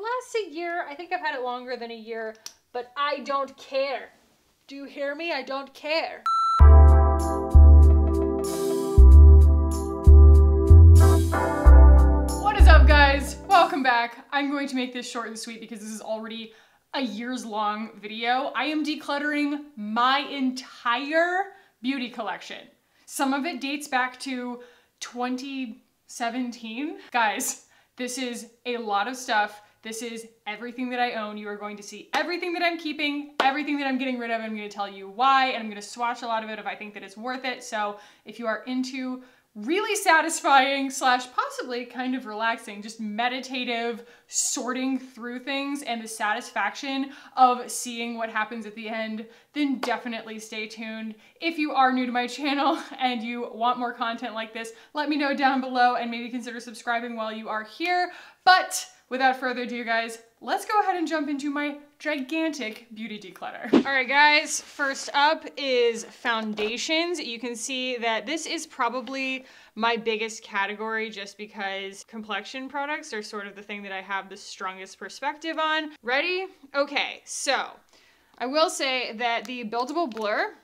It lasts a year. I think I've had it longer than a year, but I don't care. Do you hear me? I don't care. What is up, guys? Welcome back. I'm going to make this short and sweet because this is already a year's long video. I am decluttering my entire beauty collection. Some of it dates back to 2017. Guys, this is a lot of stuff. This is everything that I own. You are going to see everything that I'm keeping, everything that I'm getting rid of. I'm going to tell you why, and I'm going to swatch a lot of it if I think that it's worth it. So if you are into really satisfying slash possibly kind of relaxing, just meditative sorting through things and the satisfaction of seeing what happens at the end, then definitely stay tuned. If you are new to my channel and you want more content like this, let me know down below and maybe consider subscribing while you are here. But without further ado, guys, let's go ahead and jump into my gigantic beauty declutter. All right, guys, first up is foundations. You can see that this is probably my biggest category just because complexion products are sort of the thing that I have the strongest perspective on. Ready? Okay, so I will say that the Buildable Blur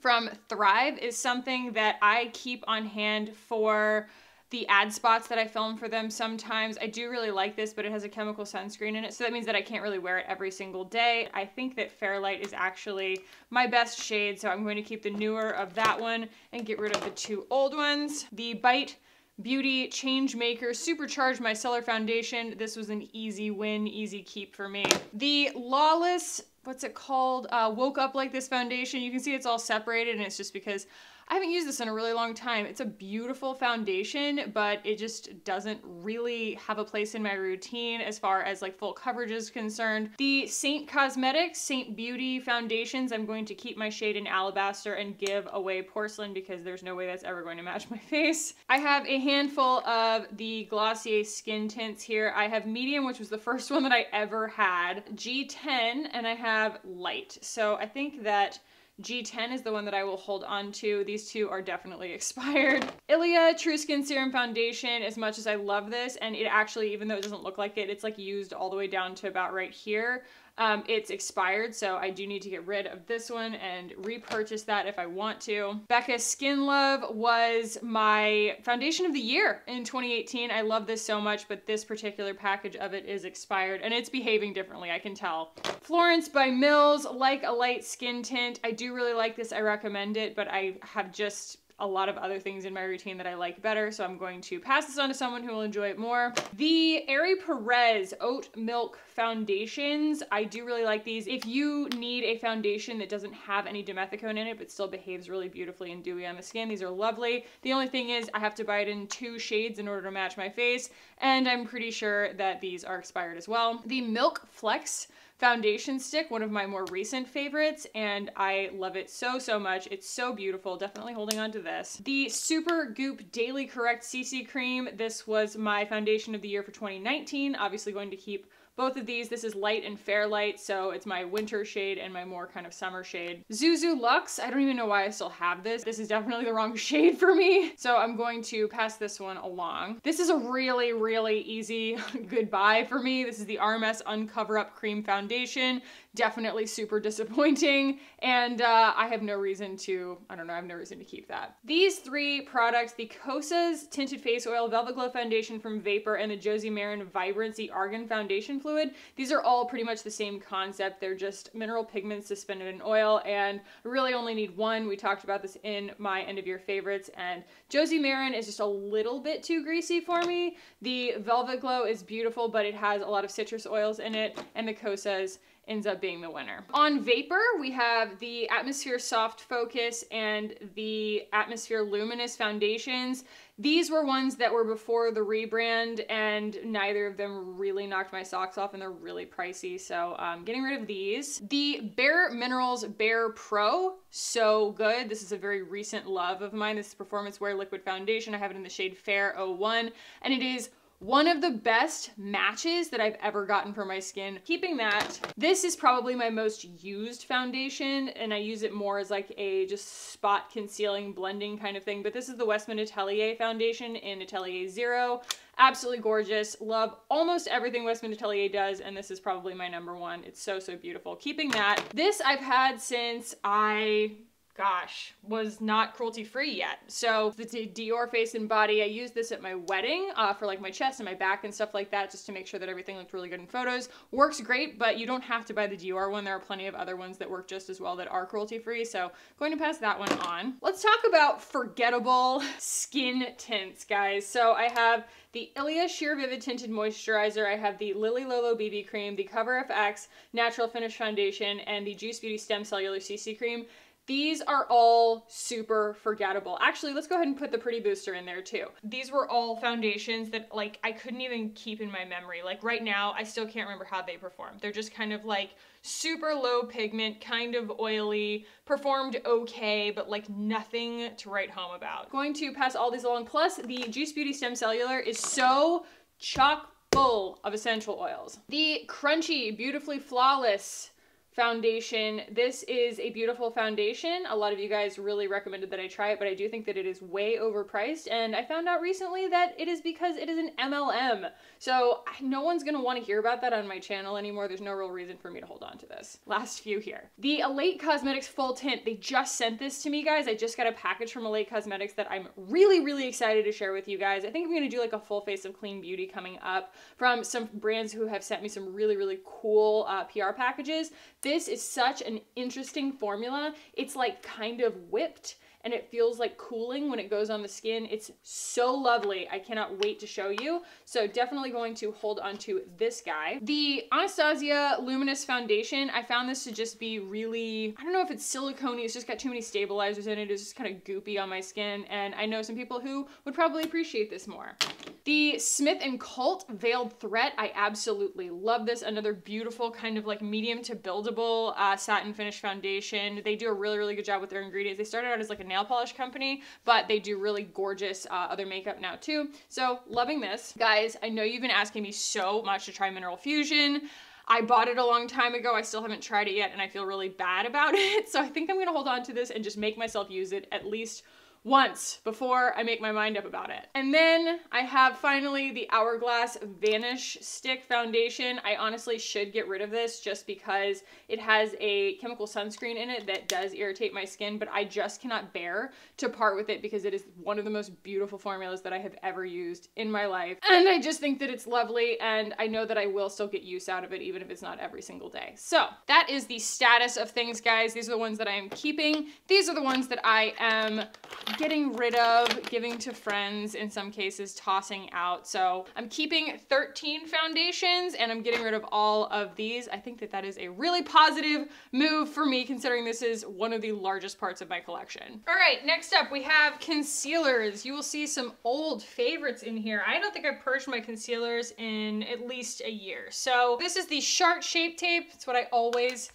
from Thrive is something that I keep on hand for the ad spots that I film for them sometimes. I do really like this, but it has a chemical sunscreen in it, so that means that I can't really wear it every single day. I think that Fairlight is actually my best shade, so I'm going to keep the newer of that one and get rid of the two old ones. The Bite Beauty Change Maker Supercharged Micellar Foundation. This was an easy win, easy keep for me. The Lawless, what's it called? Woke Up Like This Foundation. You can see it's all separated, and it's just because I haven't used this in a really long time. It's a beautiful foundation, but it just doesn't really have a place in my routine as far as like full coverage is concerned. The Saint Beauty Foundations, I'm going to keep my shade in Alabaster and give away Porcelain because there's no way that's ever going to match my face. I have a handful of the Glossier skin tints here. I have Medium, which was the first one that I ever had, G10, and I have Light. So I think that G10 is the one that I will hold on to. These two are definitely expired. Ilia True Skin Serum Foundation, as much as I love this, and it actually, even though it doesn't look like it, it's like used all the way down to about right here. It's expired, so I do need to get rid of this one and repurchase that if I want to. Becca's Skin Love was my foundation of the year in 2018. I love this so much, but this particular package of it is expired and it's behaving differently, I can tell. Florence by Mills, Like a Light skin tint. I do really like this, I recommend it, but I have just a lot of other things in my routine that I like better, so I'm going to pass this on to someone who will enjoy it more. The Aerie Perez Oat Milk Foundations, I do really like these. If you need a foundation that doesn't have any dimethicone in it but still behaves really beautifully and dewy on the skin, these are lovely. The only thing is I have to buy it in two shades in order to match my face, and I'm pretty sure that these are expired as well. The Milk Flex foundation stick, one of my more recent favorites, and I love it so, so much. It's so beautiful. Definitely holding on to this. The Super Goop Daily Correct CC Cream. This was my foundation of the year for 2019. Obviously going to keep both of these. This is Light and Fairlight, so it's my winter shade and my more kind of summer shade. Zuzu Lux, I don't even know why I still have this. This is definitely the wrong shade for me, so I'm going to pass this one along. This is a really, really easy goodbye for me. This is the RMS Uncover Up Cream Foundation. Definitely super disappointing, and I have no reason to, I have no reason to keep that. These three products, the Kosas Tinted Face Oil, Velvet Glow Foundation from Vapour, and the Josie Maran Vibrancy Argan Foundation Fluid. These are all pretty much the same concept. They're just mineral pigments suspended in oil, and I really only need one. We talked about this in my end of year favorites, and Josie Maran is just a little bit too greasy for me. The Velvet Glow is beautiful, but it has a lot of citrus oils in it, and the Kosas ends up being the winner. On Vapour, we have the Atmosphere Soft Focus and the Atmosphere Luminous Foundations. These were ones that were before the rebrand, and neither of them really knocked my socks off, and they're really pricey, so I'm getting rid of these. The Bare Minerals Bare Pro, so good. This is a very recent love of mine. This is Performance Wear Liquid Foundation. I have it in the shade Fair 01, and it is One of the best matches that I've ever gotten for my skin. Keeping that, this is probably my most used foundation, and I use it more as like a just spot concealing, blending kind of thing, but this is the Westman Atelier foundation in Atelier Zero. Absolutely gorgeous. Love almost everything Westman Atelier does, and this is probably my number one. It's so, so beautiful. Keeping that. This I've had since I... gosh, was not cruelty free yet. So the Dior Face and Body, I used this at my wedding for like my chest and my back and stuff like that, just to make sure that everything looked really good in photos. Works great, but you don't have to buy the Dior one. There are plenty of other ones that work just as well that are cruelty free. So going to pass that one on. Let's talk about forgettable skin tints, guys. So I have the Ilia Sheer Vivid Tinted Moisturizer. I have the Lily Lolo BB Cream, the Cover FX Natural Finish Foundation, and the Juice Beauty Stem Cellular CC Cream. These are all super forgettable. Actually, let's go ahead and put the Pretty Booster in there too. These were all foundations that like I couldn't even keep in my memory. Like right now, I still can't remember how they performed. They're just kind of like super low pigment, kind of oily, performed okay, but like nothing to write home about. Going to pass all these along. Plus the Juice Beauty Stem Cellular is so chock full of essential oils. The Crunchy Beautifully Flawless foundation. This is a beautiful foundation. A lot of you guys really recommended that I try it, but I do think that it is way overpriced, and I found out recently that it is because it is an MLM. So no one's gonna want to hear about that on my channel anymore. There's no real reason for me to hold on to this. Last few here. The Elate Cosmetics Full Tint. They just sent this to me, guys. I just got a package from Elate Cosmetics that I'm really, really excited to share with you guys. I think I'm gonna do like a full face of clean beauty coming up from some brands who have sent me some really, really cool PR packages. This is such an interesting formula. It's like kind of whipped and it feels like cooling when it goes on the skin. It's so lovely. I cannot wait to show you. So definitely going to hold on to this guy. The Anastasia Luminous Foundation. I found this to just be really, I don't know if it's silicone-y. It's just got too many stabilizers in it. It's just kind of goopy on my skin. And I know some people who would probably appreciate this more. The Smith & Colt Veiled Threat. I absolutely love this. Another beautiful kind of like medium to buildable satin finish foundation. They do a really, really good job with their ingredients. They started out as like a nail polish company, but they do really gorgeous other makeup now too. So loving this. Guys, I know you've been asking me so much to try Mineral Fusion. I bought it a long time ago. I still haven't tried it yet, and I feel really bad about it. So I think I'm gonna hold on to this and just make myself use it at least once before I make my mind up about it. And then I have finally the Hourglass Vanish Stick Foundation. I honestly should get rid of this just because it has a chemical sunscreen in it that does irritate my skin, but I just cannot bear to part with it because it is one of the most beautiful formulas that I have ever used in my life. And I just think that it's lovely, and I know that I will still get use out of it even if it's not every single day. So that is the status of things, guys. These are the ones that I am keeping. These are the ones that I am getting rid of, giving to friends, in some cases tossing out. So I'm keeping 13 foundations and I'm getting rid of all of these. I think that that is a really positive move for me considering this is one of the largest parts of my collection. All right, next up we have concealers. You will see some old favorites in here. I don't think I've purged my concealers in at least a year. So this is the Shark Shape Tape. It's what I always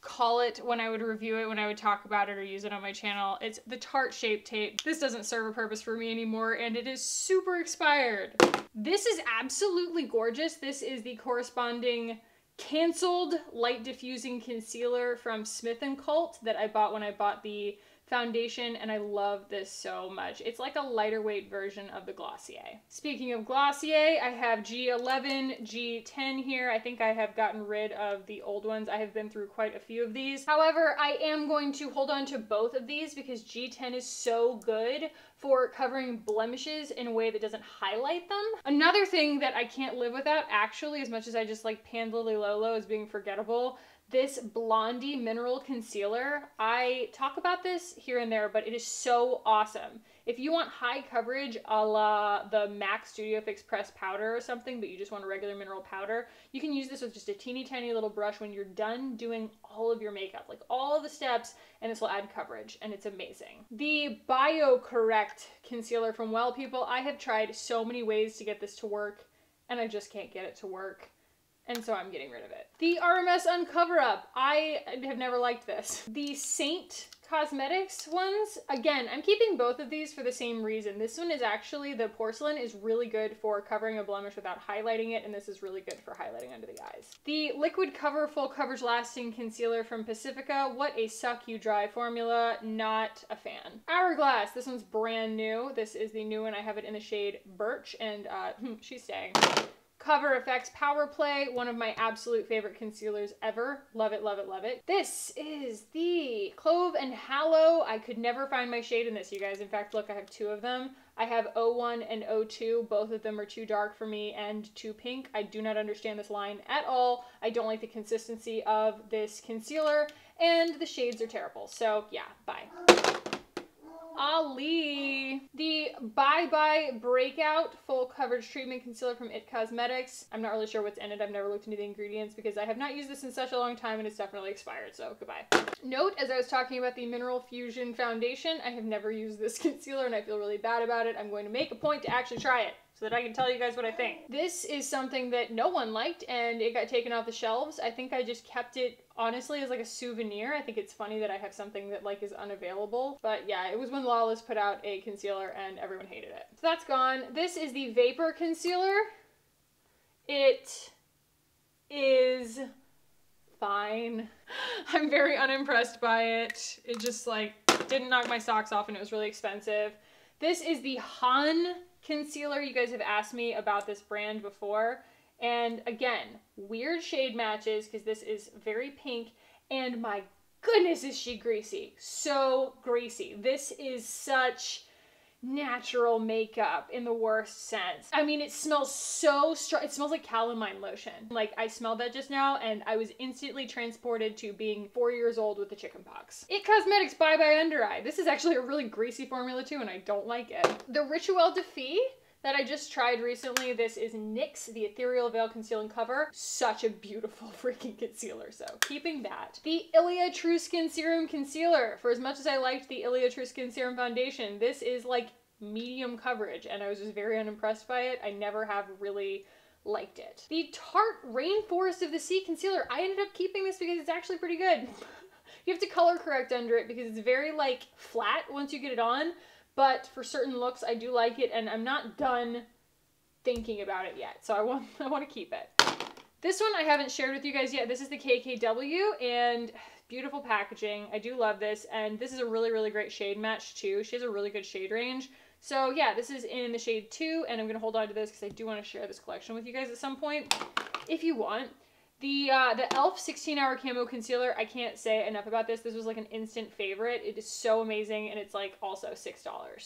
call it when I would review it, when I would talk about it or use it on my channel. It's the Tarte Shape Tape. This doesn't serve a purpose for me anymore, and it is super expired. This is absolutely gorgeous. This is the corresponding canceled light diffusing concealer from Smith & Colt that I bought when I bought the foundation, and I love this so much. It's like a lighter weight version of the Glossier. Speaking of Glossier, I have G11, G10 here. I think I have gotten rid of the old ones. I have been through quite a few of these. However, I am going to hold on to both of these because G10 is so good for covering blemishes in a way that doesn't highlight them. Another thing that I can't live without, actually, as much as I just like panned Lily Lolo as being forgettable, this Blondie Mineral Concealer. I talk about this here and there, but it is so awesome. If you want high coverage a la the MAC Studio Fix Press Powder or something, but you just want a regular mineral powder, you can use this with just a teeny tiny little brush when you're done doing all of your makeup, like all the steps, and this will add coverage, and it's amazing. The BioCorrect Concealer from Well People. I have tried so many ways to get this to work, and I just can't get it to work. and so I'm getting rid of it. The RMS Uncover Up. I have never liked this. The Saint Cosmetics ones. Again, I'm keeping both of these for the same reason. This one is actually, the porcelain is really good for covering a blemish without highlighting it, and this is really good for highlighting under the eyes. The Liquid Cover Full Coverage Lasting Concealer from Pacifica. What a suck you dry formula. Not a fan. Hourglass. This one's brand new. This is the new one. I have it in the shade Birch, and she's staying. Cover FX Power Play, one of my absolute favorite concealers ever. Love it, love it, love it. This is the Clove and Hallow. I could never find my shade in this, you guys. In fact, look, I have two of them. I have 01 and 02. Both of them are too dark for me and too pink. I do not understand this line at all. I don't like the consistency of this concealer, and the shades are terrible. So yeah, bye. Ali. The Bye Bye Breakout Full Coverage Treatment Concealer from IT Cosmetics. I'm not really sure what's in it. I've never looked into the ingredients because I have not used this in such a long time, and it's definitely expired, so goodbye. Note, as I was talking about the Mineral Fusion Foundation, I have never used this concealer and I feel really bad about it. I'm going to make a point to actually try it so that I can tell you guys what I think. This is something that no one liked, and it got taken off the shelves. I think I just kept it, honestly, as like a souvenir. I think it's funny that I have something that like is unavailable, but yeah, it was when Lawless put out a concealer and everyone hated it. So that's gone. This is the Vapour Concealer. It is fine. I'm very unimpressed by it. It just like didn't knock my socks off, and it was really expensive. This is the Han Concealer. You guys have asked me about this brand before, and again, weird shade matches because this is very pink, and my goodness is she greasy. So greasy. This is such natural makeup in the worst sense. I mean, it smells so strong. It smells like calamine lotion. Like, I smelled that just now, and I was instantly transported to being 4 years old with the chicken pox. IT Cosmetics Bye Bye Under Eye. This is actually a really greasy formula too, and I don't like it. The Rituel Defee that I just tried recently. This is NYX, the Ethereal Veil Conceal and Cover. Such a beautiful freaking concealer, so keeping that. The Ilia True Skin Serum Concealer. For as much as I liked the Ilia True Skin Serum Foundation, this is like medium coverage, and I was just very unimpressed by it. I never have really liked it. The Tarte Rainforest of the Sea Concealer. I ended up keeping this because it's actually pretty good. You have to color correct under it because it's very like flat once you get it on. But for certain looks, I do like it, and I'm not done thinking about it yet. So I want to keep it. This one I haven't shared with you guys yet. This is the KKW, and beautiful packaging. I do love this, and this is a really, really great shade match too. She has a really good shade range. So yeah, this is in the shade 2, and I'm going to hold on to this because I do want to share this collection with you guys at some point, if you want. The e.l.f. 16-Hour Camo Concealer, I can't say enough about this. This was like an instant favorite. It is so amazing, and it's like also $6.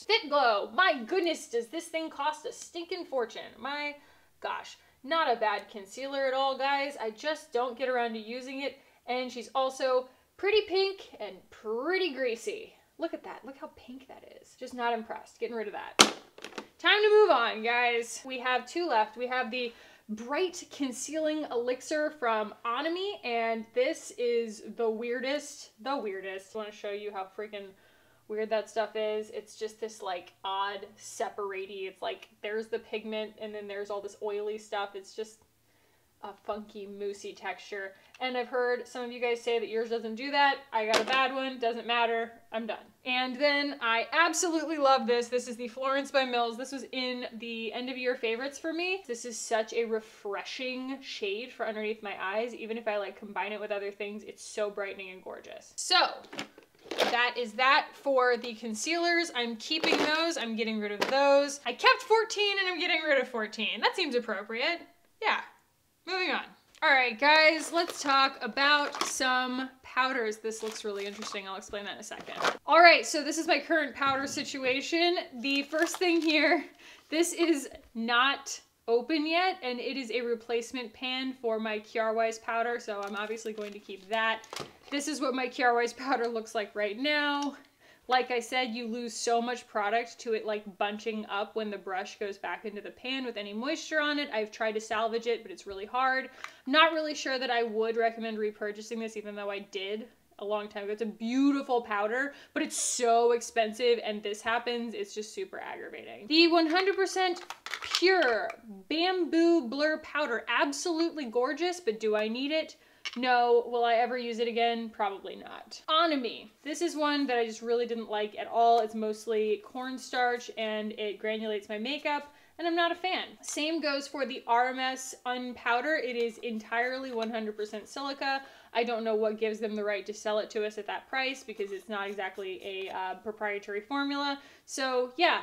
Fit Glow! My goodness, does this thing cost a stinking fortune? My gosh. Not a bad concealer at all, guys. I just don't get around to using it, and she's also pretty pink and pretty greasy. Look at that. Look how pink that is. Just not impressed. Getting rid of that. Time to move on, guys. We have two left. We have the Bright Concealing Elixir from Onami, and this is the weirdest. I want to show you how freaking weird that stuff is. It's just this like odd separatey. It's like there's the pigment, and then there's all this oily stuff. It's just a funky moussey texture, and I've heard some of you guys say that yours doesn't do that. I got a bad one. Doesn't matter. I'm done. And then I absolutely love this. This is the Florence by Mills. This was in the end of year favorites for me. This is such a refreshing shade for underneath my eyes. Even if I like combine it with other things, it's so brightening and gorgeous. So that is that for the concealers. I'm keeping those. I'm getting rid of those. I kept 14 and I'm getting rid of 14. That seems appropriate. Yeah. Moving on. All right, guys, let's talk about some powders. This looks really interesting. I'll explain that in a second. All right, so this is my current powder situation. The first thing here, this is not open yet, and it is a replacement pan for my Kiara Weiss powder, so I'm obviously going to keep that. This is what my Kiara Weiss powder looks like right now. Like I said, you lose so much product to it like bunching up when the brush goes back into the pan with any moisture on it. I've tried to salvage it, but it's really hard. I'm not really sure that I would recommend repurchasing this, even though I did a long time ago. It's a beautiful powder, but it's so expensive, and this happens. It's just super aggravating. The 100% Pure Bamboo Blur Powder. Absolutely gorgeous, but do I need it? No. Will I ever use it again? Probably not. Onami. This is one that I just really didn't like at all. It's mostly cornstarch and it granulates my makeup, and I'm not a fan. Same goes for the RMS Unpowder. It is entirely 100% silica. I don't know what gives them the right to sell it to us at that price because it's not exactly a proprietary formula. So yeah,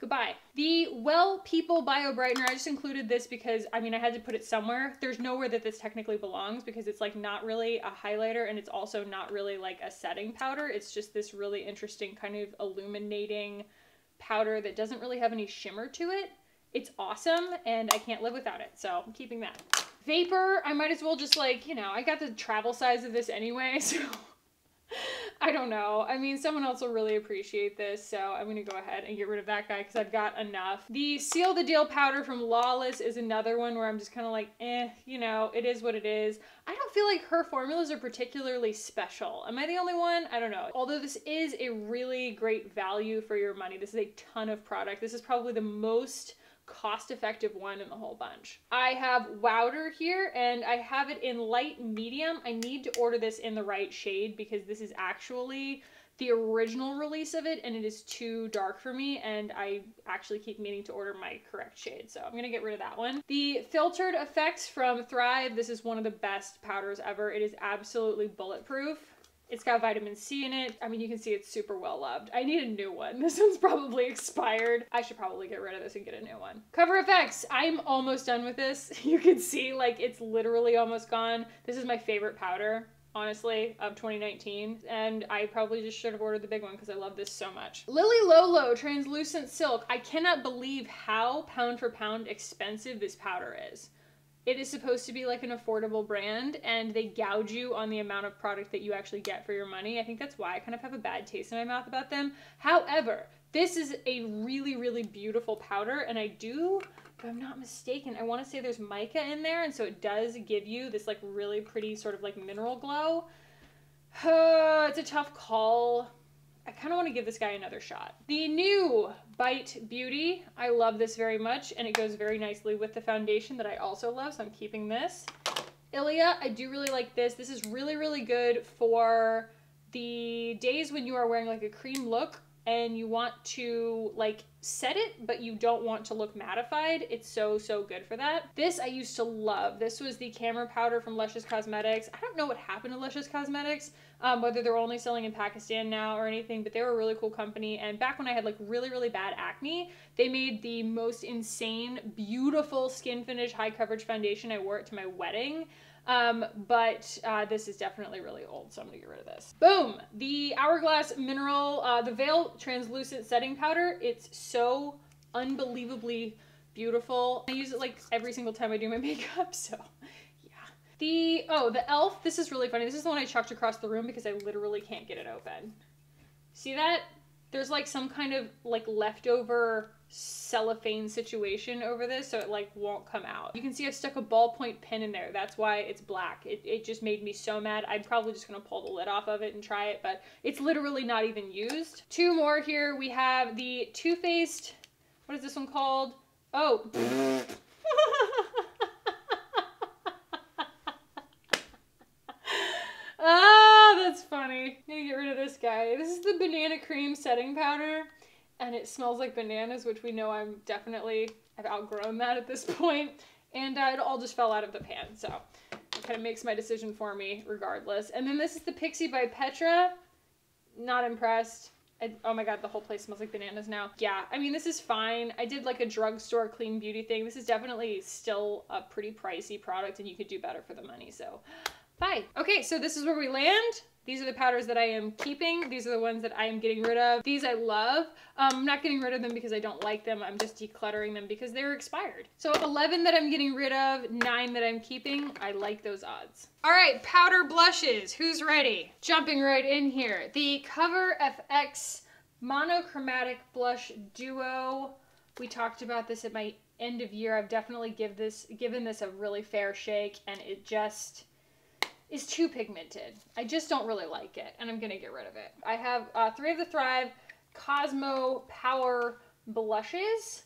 goodbye. The Well People Bio Brightener, I just included this because, I mean, I had to put it somewhere. There's nowhere that this technically belongs because it's like not really a highlighter and it's also not really like a setting powder. It's just this really interesting kind of illuminating powder that doesn't really have any shimmer to it. It's awesome and I can't live without it, so I'm keeping that. Vapour, I might as well just like, you know, I got the travel size of this anyway, so I don't know. I mean, someone else will really appreciate this, so I'm gonna go ahead and get rid of that guy because I've got enough. The Seal the Deal powder from Lawless is another one where I'm just kind of like, eh, you know, it is what it is. I don't feel like her formulas are particularly special. Am I the only one? I don't know. Although this is a really great value for your money. This is a ton of product. This is probably the most cost-effective one in the whole bunch. I have Wowder here and I have it in light medium. I need to order this in the right shade because this is actually the original release of it and it is too dark for me and I actually keep meaning to order my correct shade, so I'm gonna get rid of that one. The Filtered Effects from Thrive. This is one of the best powders ever. It is absolutely bulletproof. It's got vitamin C in it. I mean, you can see it's super well loved. I need a new one. This one's probably expired. I should probably get rid of this and get a new one. Cover FX. I'm almost done with this. You can see like it's literally almost gone. This is my favorite powder, honestly, of 2019. And I probably just should have ordered the big one because I love this so much. Lily Lolo Translucent Silk. I cannot believe how pound for pound expensive this powder is. It is supposed to be like an affordable brand and they gouge you on the amount of product that you actually get for your money. I think that's why I kind of have a bad taste in my mouth about them. However, this is a really, really beautiful powder and I do, if I'm not mistaken, I want to say there's mica in there, and so it does give you this like really pretty sort of like mineral glow. It's a tough call. I kind of want to give this guy another shot. The new Bite Beauty. I love this very much and it goes very nicely with the foundation that I also love, so I'm keeping this. Ilia, I do really like this. This is really, really good for the days when you are wearing like a cream look and you want to like set it, but you don't want to look mattified. It's so, so good for that. This I used to love. This was the Camera Powder from Luscious Cosmetics. I don't know what happened to Luscious Cosmetics, whether they're only selling in Pakistan now or anything, but they were a really cool company. And back when I had like really, really bad acne, they made the most insane, beautiful skin finish, high coverage foundation. I wore it to my wedding. This is definitely really old, so I'm gonna get rid of this. Boom! The Hourglass Mineral, the Veil Translucent Setting Powder. It's so unbelievably beautiful. I use it like every single time I do my makeup, so yeah. The e.l.f. This is really funny. This is the one I chucked across the room because I literally can't get it open. See that? There's like some kind of like leftover cellophane situation over this, so it like won't come out. You can see I've stuck a ballpoint pen in there. That's why it's black. It just made me so mad. I'm probably just gonna pull the lid off of it and try it, but it's literally not even used. Two more here. We have the Too Faced, what is this one called? Oh. Ah, that's funny. I'm gonna get rid of this guy. This is the Banana Cream Setting Powder. And it smells like bananas, which we know I've outgrown that at this point. And it all just fell out of the pan, so it kind of makes my decision for me regardless. And then this is the Pixie by Petra. Not impressed. Oh my god, the whole place smells like bananas now. Yeah, I mean, this is fine. I did like a drugstore clean beauty thing. This is definitely still a pretty pricey product and you could do better for the money, so bye. Okay, so this is where we land. These are the powders that I am keeping. These are the ones that I am getting rid of. These I love. I'm not getting rid of them because I don't like them. I'm just decluttering them because they're expired. So 11 that I'm getting rid of, 9 that I'm keeping. I like those odds. All right, powder blushes. Who's ready? Jumping right in here. The Cover FX Monochromatic Blush Duo. We talked about this at my end of year. I've definitely given this a really fair shake and it just is too pigmented. I just don't really like it and I'm gonna get rid of it. I have 3 of the Thrive Cosmo Power Blushes.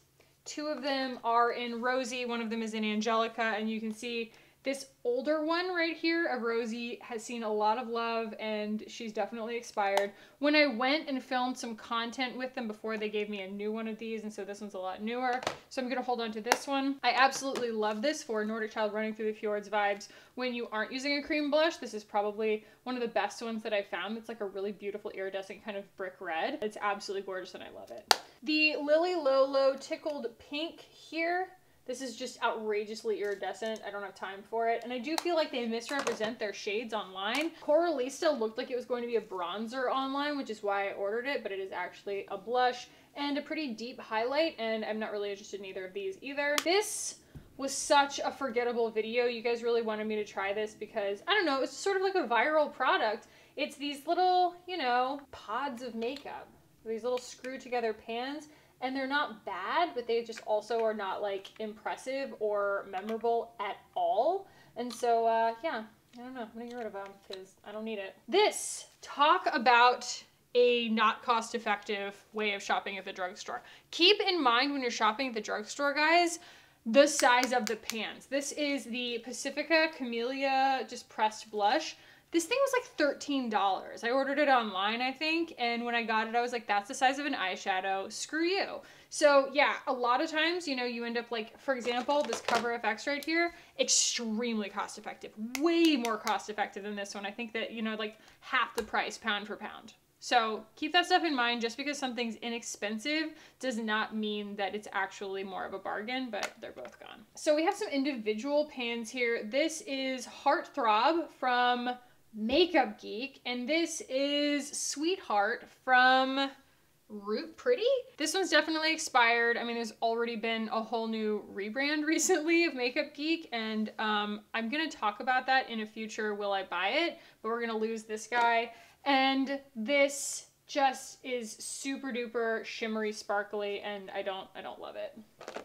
Two of them are in Rosy, one of them is in Angelica, and you can see this older one right here of Rosy has seen a lot of love and she's definitely expired. When I went and filmed some content with them before, they gave me a new one of these, and so this one's a lot newer. So I'm gonna hold on to this one. I absolutely love this for Nordic Child Running Through the Fjords vibes. When you aren't using a cream blush, this is probably one of the best ones that I found. It's like a really beautiful iridescent kind of brick red. It's absolutely gorgeous and I love it. The Lily Lolo Tickled Pink here. This is just outrageously iridescent. I don't have time for it. And I do feel like they misrepresent their shades online. Coralista looked like it was going to be a bronzer online, which is why I ordered it, but it is actually a blush and a pretty deep highlight. And I'm not really interested in either of these either. This was such a forgettable video. You guys really wanted me to try this because, I don't know, it's sort of like a viral product. It's these little, you know, pods of makeup, these little screw together pans. And they're not bad, but they just also are not like impressive or memorable at all. And so, yeah, I don't know. I'm gonna get rid of them because I don't need it. This, talk about a not cost-effective way of shopping at the drugstore. Keep in mind when you're shopping at the drugstore, guys, the size of the pans. This is the Pacifica Camellia just pressed blush. This thing was like $13. I ordered it online, I think, and when I got it, I was like, that's the size of an eyeshadow, screw you. So yeah, a lot of times, you know, you end up like, for example, this Cover FX right here, extremely cost-effective, way more cost-effective than this one. I think that, you know, like half the price pound for pound. So keep that stuff in mind. Just because something's inexpensive does not mean that it's actually more of a bargain, but they're both gone. So we have some individual pans here. This is Heartthrob from Makeup Geek, and this is Sweetheart from Root Pretty. This one's definitely expired. I mean, there's already been a whole new rebrand recently of Makeup Geek, and I'm gonna talk about that in a future Will I Buy It, but we're gonna lose this guy. And this just is super duper shimmery sparkly, and I don't love it.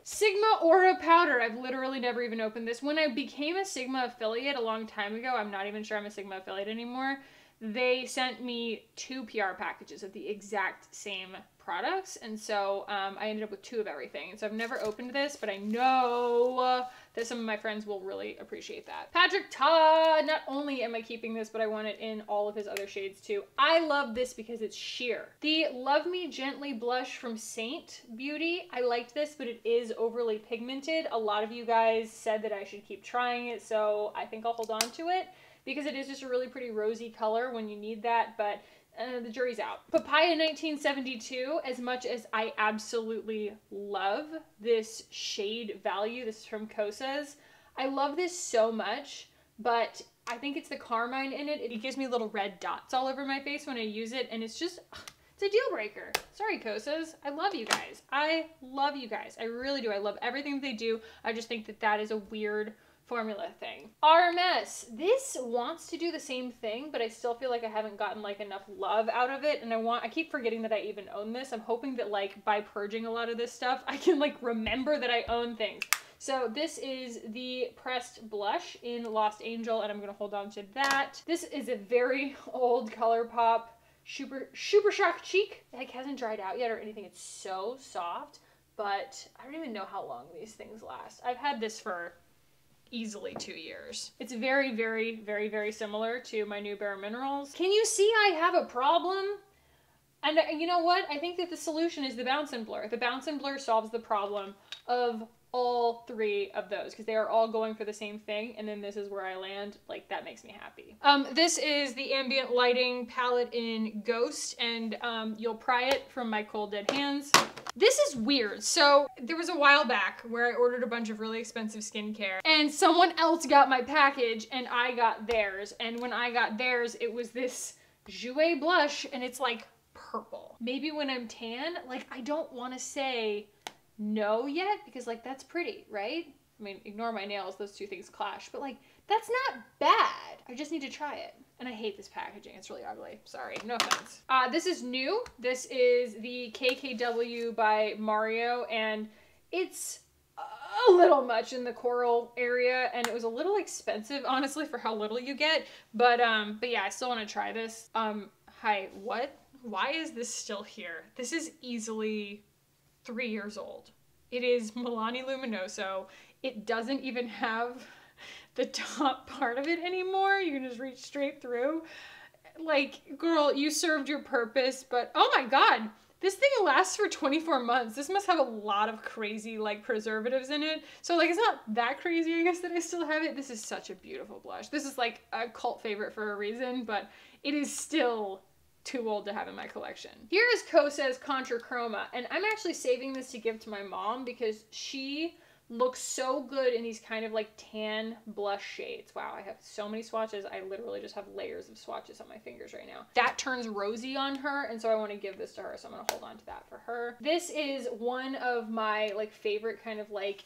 Sigma Aura Powder. I've literally never even opened this. When I became a Sigma affiliate a long time ago, I'm not even sure I'm a Sigma affiliate anymore, they sent me two PR packages of the exact same products, and so I ended up with two of everything. And so I've never opened this, but I know that some of my friends will really appreciate that. Patrick Todd, not only am I keeping this, but I want it in all of his other shades too. I love this because it's sheer. The Love Me Gently blush from Saint Beauty. I liked this, but it is overly pigmented. A lot of you guys said that I should keep trying it, so I think I'll hold on to it, because it is just a really pretty rosy color when you need that, but the jury's out. Papaya 1972, as much as I absolutely love this shade value, this is from Kosas, I love this so much, but I think it's the carmine in it. It gives me little red dots all over my face when I use it, and it's just, it's a deal breaker. Sorry, Kosas. I love you guys. I love you guys. I really do. I love everything that they do. I just think that that is a weird formula thing. RMS. This wants to do the same thing, but I still feel like I haven't gotten like enough love out of it, and I keep forgetting that I even own this. I'm hoping that like by purging a lot of this stuff, I can like remember that I own things. So this is the pressed blush in Lost Angel, and I'm gonna hold on to that. This is a very old ColourPop Super Shock Cheek. It like hasn't dried out yet or anything. It's so soft, but I don't even know how long these things last. I've had this for easily 2 years. It's very, very, very, very similar to my new Bare Minerals. Can you see I have a problem? And you know what? I think that the solution is the Bounce and Blur. The Bounce and Blur solves the problem of all three of those because they are all going for the same thing, and then this is where I land. Like, that makes me happy. This is the Ambient Lighting palette in Ghost, and You'll Pry It from my cold dead hands. This is weird. So there was a while back where I ordered a bunch of really expensive skincare, and someone else got my package and I got theirs, and when I got theirs it was this Jouer blush, and it's like purple. Maybe when I'm tan, like I don't want to say no yet because like that's pretty, right? I mean, ignore my nails, those two things clash, but like that's not bad. I just need to try it. And I hate this packaging, it's really ugly. Sorry, no offense. This is new. This is the KKW by Mario, and it's a little much in the coral area, and it was a little expensive, honestly, for how little you get. But yeah, I still wanna try this. Hi, what? Why is this still here? This is easily 3 years old. It is Milani Luminoso. It doesn't even have the top part of it anymore. You can just reach straight through. Like, girl, you served your purpose, but oh my God, this thing lasts for 24 months. This must have a lot of crazy, like, preservatives in it. So, like, it's not that crazy, I guess, that I still have it. This is such a beautiful blush. This is, like, a cult favorite for a reason, but it is still too old to have in my collection. Here is Kosas Contra Chroma, and I'm actually saving this to give to my mom because she looks so good in these kind of like tan blush shades. Wow, I have so many swatches. I literally just have layers of swatches on my fingers right now. That turns rosy on her, and so I want to give this to her, so I'm going to hold on to that for her. This is one of my like favorite kind of like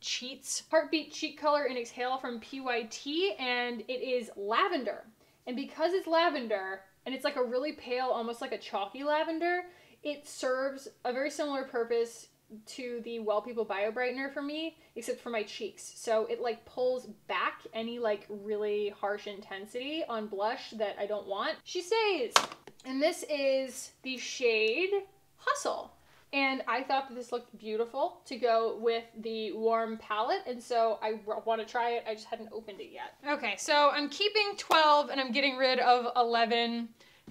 cheats. Heartbeat Cheat Color in Exhale from PYT, and it is lavender. And because it's lavender, and it's like a really pale, almost like a chalky lavender, it serves a very similar purpose to the Well People Bio Brightener for me, except for my cheeks. So it like pulls back any like really harsh intensity on blush that I don't want. She says, and this is the shade Hustle. And I thought that this looked beautiful to go with the warm palette, and so I want to try it. I just hadn't opened it yet. Okay, so I'm keeping 12 and I'm getting rid of 11.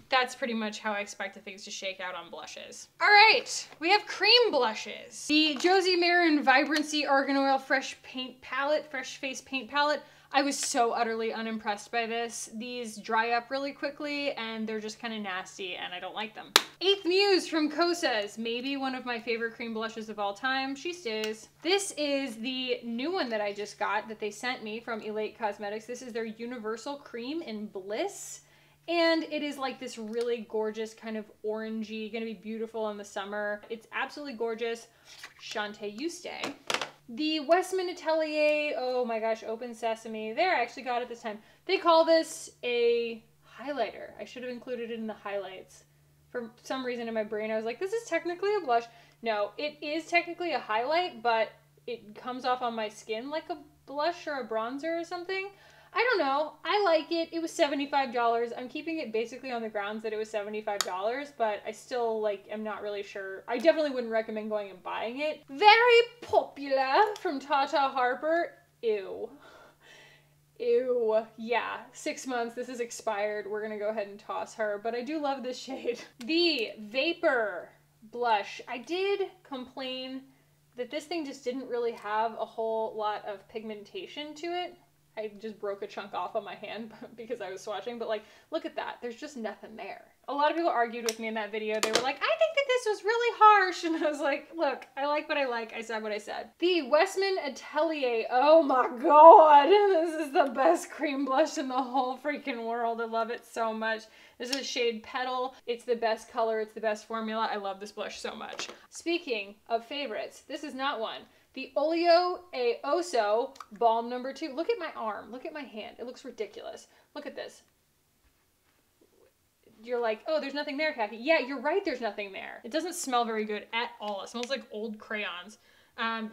That's pretty much how I expected things to shake out on blushes. All right, we have cream blushes. The Josie Maran Vibrancy Argan Oil Fresh Paint Palette, Fresh Face Paint Palette. I was so utterly unimpressed by this. These dry up really quickly and they're just kind of nasty and I don't like them. Eighth Muse from Kosas, maybe one of my favorite cream blushes of all time. She stays. This is the new one that I just got that they sent me from Elate Cosmetics. This is their Universal Cream in Bliss. And it is like this really gorgeous kind of orangey, gonna be beautiful in the summer. It's absolutely gorgeous. Shantae, you stay. The Westman Atelier, oh my gosh, Open Sesame. There, I actually got it this time. They call this a highlighter. I should have included it in the highlights. For some reason in my brain, I was like, this is technically a blush. No, it is technically a highlight, but it comes off on my skin like a blush or a bronzer or something. I don't know. I like it. It was $75. I'm keeping it basically on the grounds that it was $75, but I still like am not really sure. I definitely wouldn't recommend going and buying it. Very Popular from Tata Harper. Ew. Ew. Yeah. 6 months. This is expired. We're going to go ahead and toss her, but I do love this shade. The Vapour blush. I did complain that this thing just didn't really have a whole lot of pigmentation to it. I just broke a chunk off on my hand because I was swatching, but like, look at that. There's just nothing there. A lot of people argued with me in that video. They were like, I think that this was really harsh. And I was like, look, I like what I like. I said what I said. The Westman Atelier. Oh my God. This is the best cream blush in the whole freaking world. I love it so much. This is shade Petal. It's the best color. It's the best formula. I love this blush so much. Speaking of favorites, this is not one. The Olio e Oso Balm number 2. Look at my arm. Look at my hand. It looks ridiculous. Look at this. You're like, oh, there's nothing there, Kathy. Yeah, you're right. There's nothing there. It doesn't smell very good at all. It smells like old crayons. Yeah.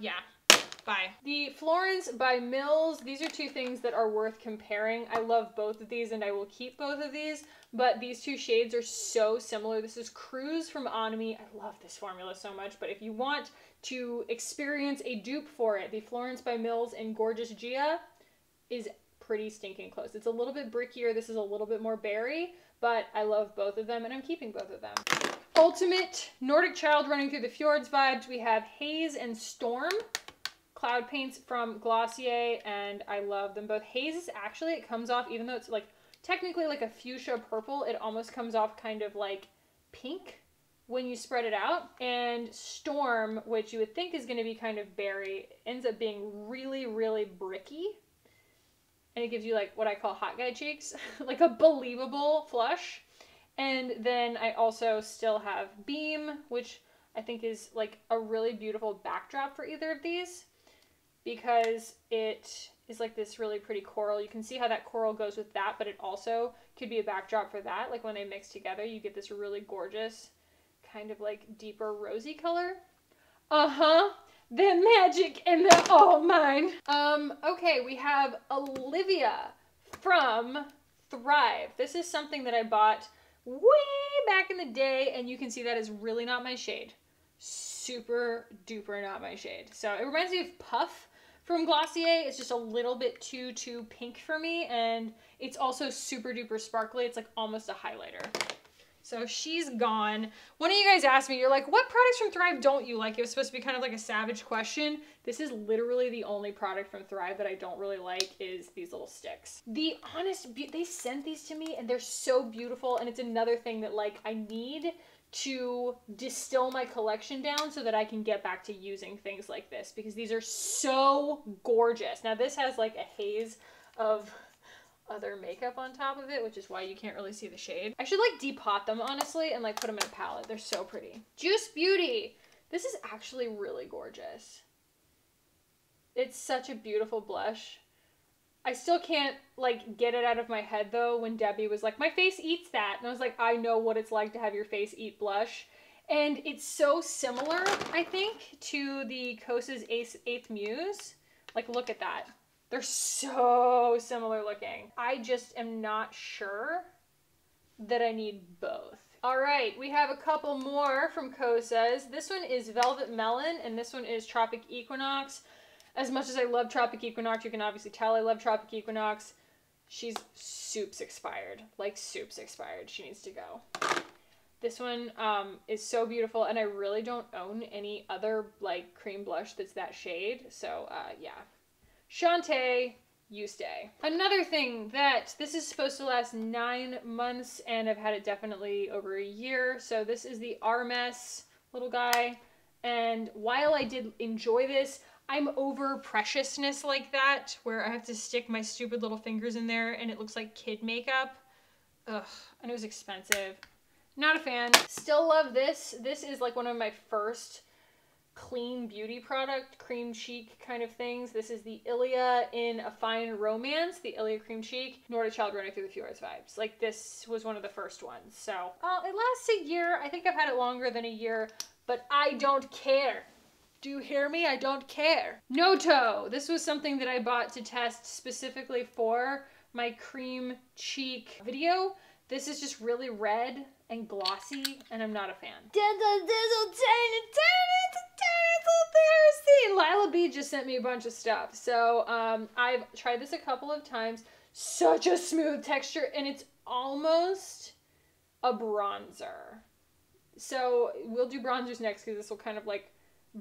Bye. The Florence by Mills. These are two things that are worth comparing. I love both of these and I will keep both of these, but these two shades are so similar. This is Cruise from Onami. I love this formula so much, but if you want to experience a dupe for it, the Florence by Mills in Gorgeous Gia is pretty stinking close. It's a little bit brickier. This is a little bit more berry, but I love both of them and I'm keeping both of them. Ultimate Nordic Child Running Through the Fjords vibes. We have Haze and Storm. Cloud paints from Glossier, and I love them both. Haze is actually, it comes off, even though it's like technically like a fuchsia purple, it almost comes off kind of like pink when you spread it out. And Storm, which you would think is going to be kind of berry, ends up being really, really bricky. And it gives you like what I call hot guy cheeks, like a believable flush. And then I also still have Beam, which I think is like a really beautiful backdrop for either of these, because it is like this really pretty coral. You can see how that coral goes with that, but it also could be a backdrop for that. Like when they mix together, you get this really gorgeous kind of like deeper rosy color. Uh-huh, the magic and they're all mine. Okay, we have Olivia from Thrive. This is something that I bought way back in the day and you can see that is really not my shade. So super duper not my shade. So it reminds me of Puff from Glossier. It's just a little bit too pink for me, and it's also super duper sparkly. It's like almost a highlighter. So she's gone. One of you guys asked me, you're like, what products from Thrive don't you like? It was supposed to be kind of like a savage question. This is literally the only product from Thrive that I don't really like is these little sticks. The Honest Beauty, they sent these to me and they're so beautiful. And it's another thing that like I need to distill my collection down so that I can get back to using things like this because these are so gorgeous. Now this has like a haze of other makeup on top of it, which is why you can't really see the shade. I should like depot them honestly and like put them in a palette. They're so pretty. Juice Beauty. This is actually really gorgeous. It's such a beautiful blush. I still can't like get it out of my head though when Debbie was like, my face eats that. And I was like, I know what it's like to have your face eat blush. And it's so similar, I think, to the Kosas 8th Muse. Like look at that. They're so similar looking. I just am not sure that I need both. All right, we have a couple more from Kosas. This one is Velvet Melon and this one is Tropic Equinox. As much as I love Tropic Equinox, you can obviously tell I love Tropic Equinox. She's soups expired, like soups expired. She needs to go. This one is so beautiful and I really don't own any other like cream blush that's that shade. So yeah. Shantae, you stay. Another thing that this is supposed to last 9 months and I've had it definitely over a year. So this is the RMS little guy. And while I did enjoy this, I'm over preciousness like that where I have to stick my stupid little fingers in there and it looks like kid makeup. Ugh, and it was expensive. Not a fan. Still love this. This is like one of my first clean beauty product, cream cheek kind of things. This is the Ilia in A Fine Romance, the Ilia cream cheek, Nordic Child Running Through the Fjords vibes. Like this was one of the first ones. So it lasts a year. I think I've had it longer than a year, but I don't care. Do you hear me? I don't care. Noto. This was something that I bought to test specifically for my cream cheek video. This is just really red and glossy, and I'm not a fan. Lila B just sent me a bunch of stuff. So I've tried this a couple of times. Such a smooth texture, and it's almost a bronzer. So we'll do bronzers next because this will kind of like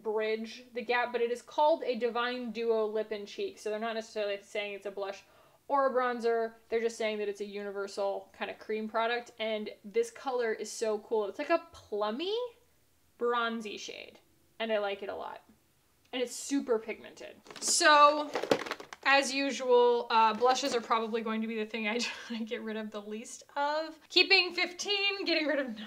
bridge the gap, but it is called a Divine Duo Lip and Cheek. So they're not necessarily saying it's a blush or a bronzer. They're just saying that it's a universal kind of cream product. And this color is so cool. It's like a plummy bronzy shade. And I like it a lot. And it's super pigmented. So as usual, blushes are probably going to be the thing I get rid of the least of. Keeping 15, getting rid of 9.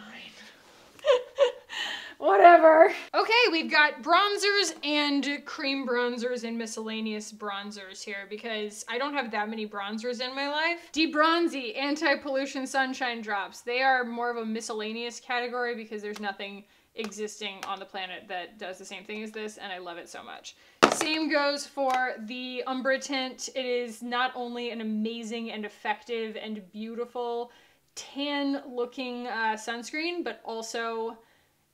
Whatever. Okay, we've got bronzers and cream bronzers and miscellaneous bronzers here because I don't have that many bronzers in my life. Debronzy, anti-pollution sunshine drops. They are more of a miscellaneous category because there's nothing existing on the planet that does the same thing as this, and I love it so much. Same goes for the Umbra Tint. It is not only an amazing and effective and beautiful tan looking sunscreen, but also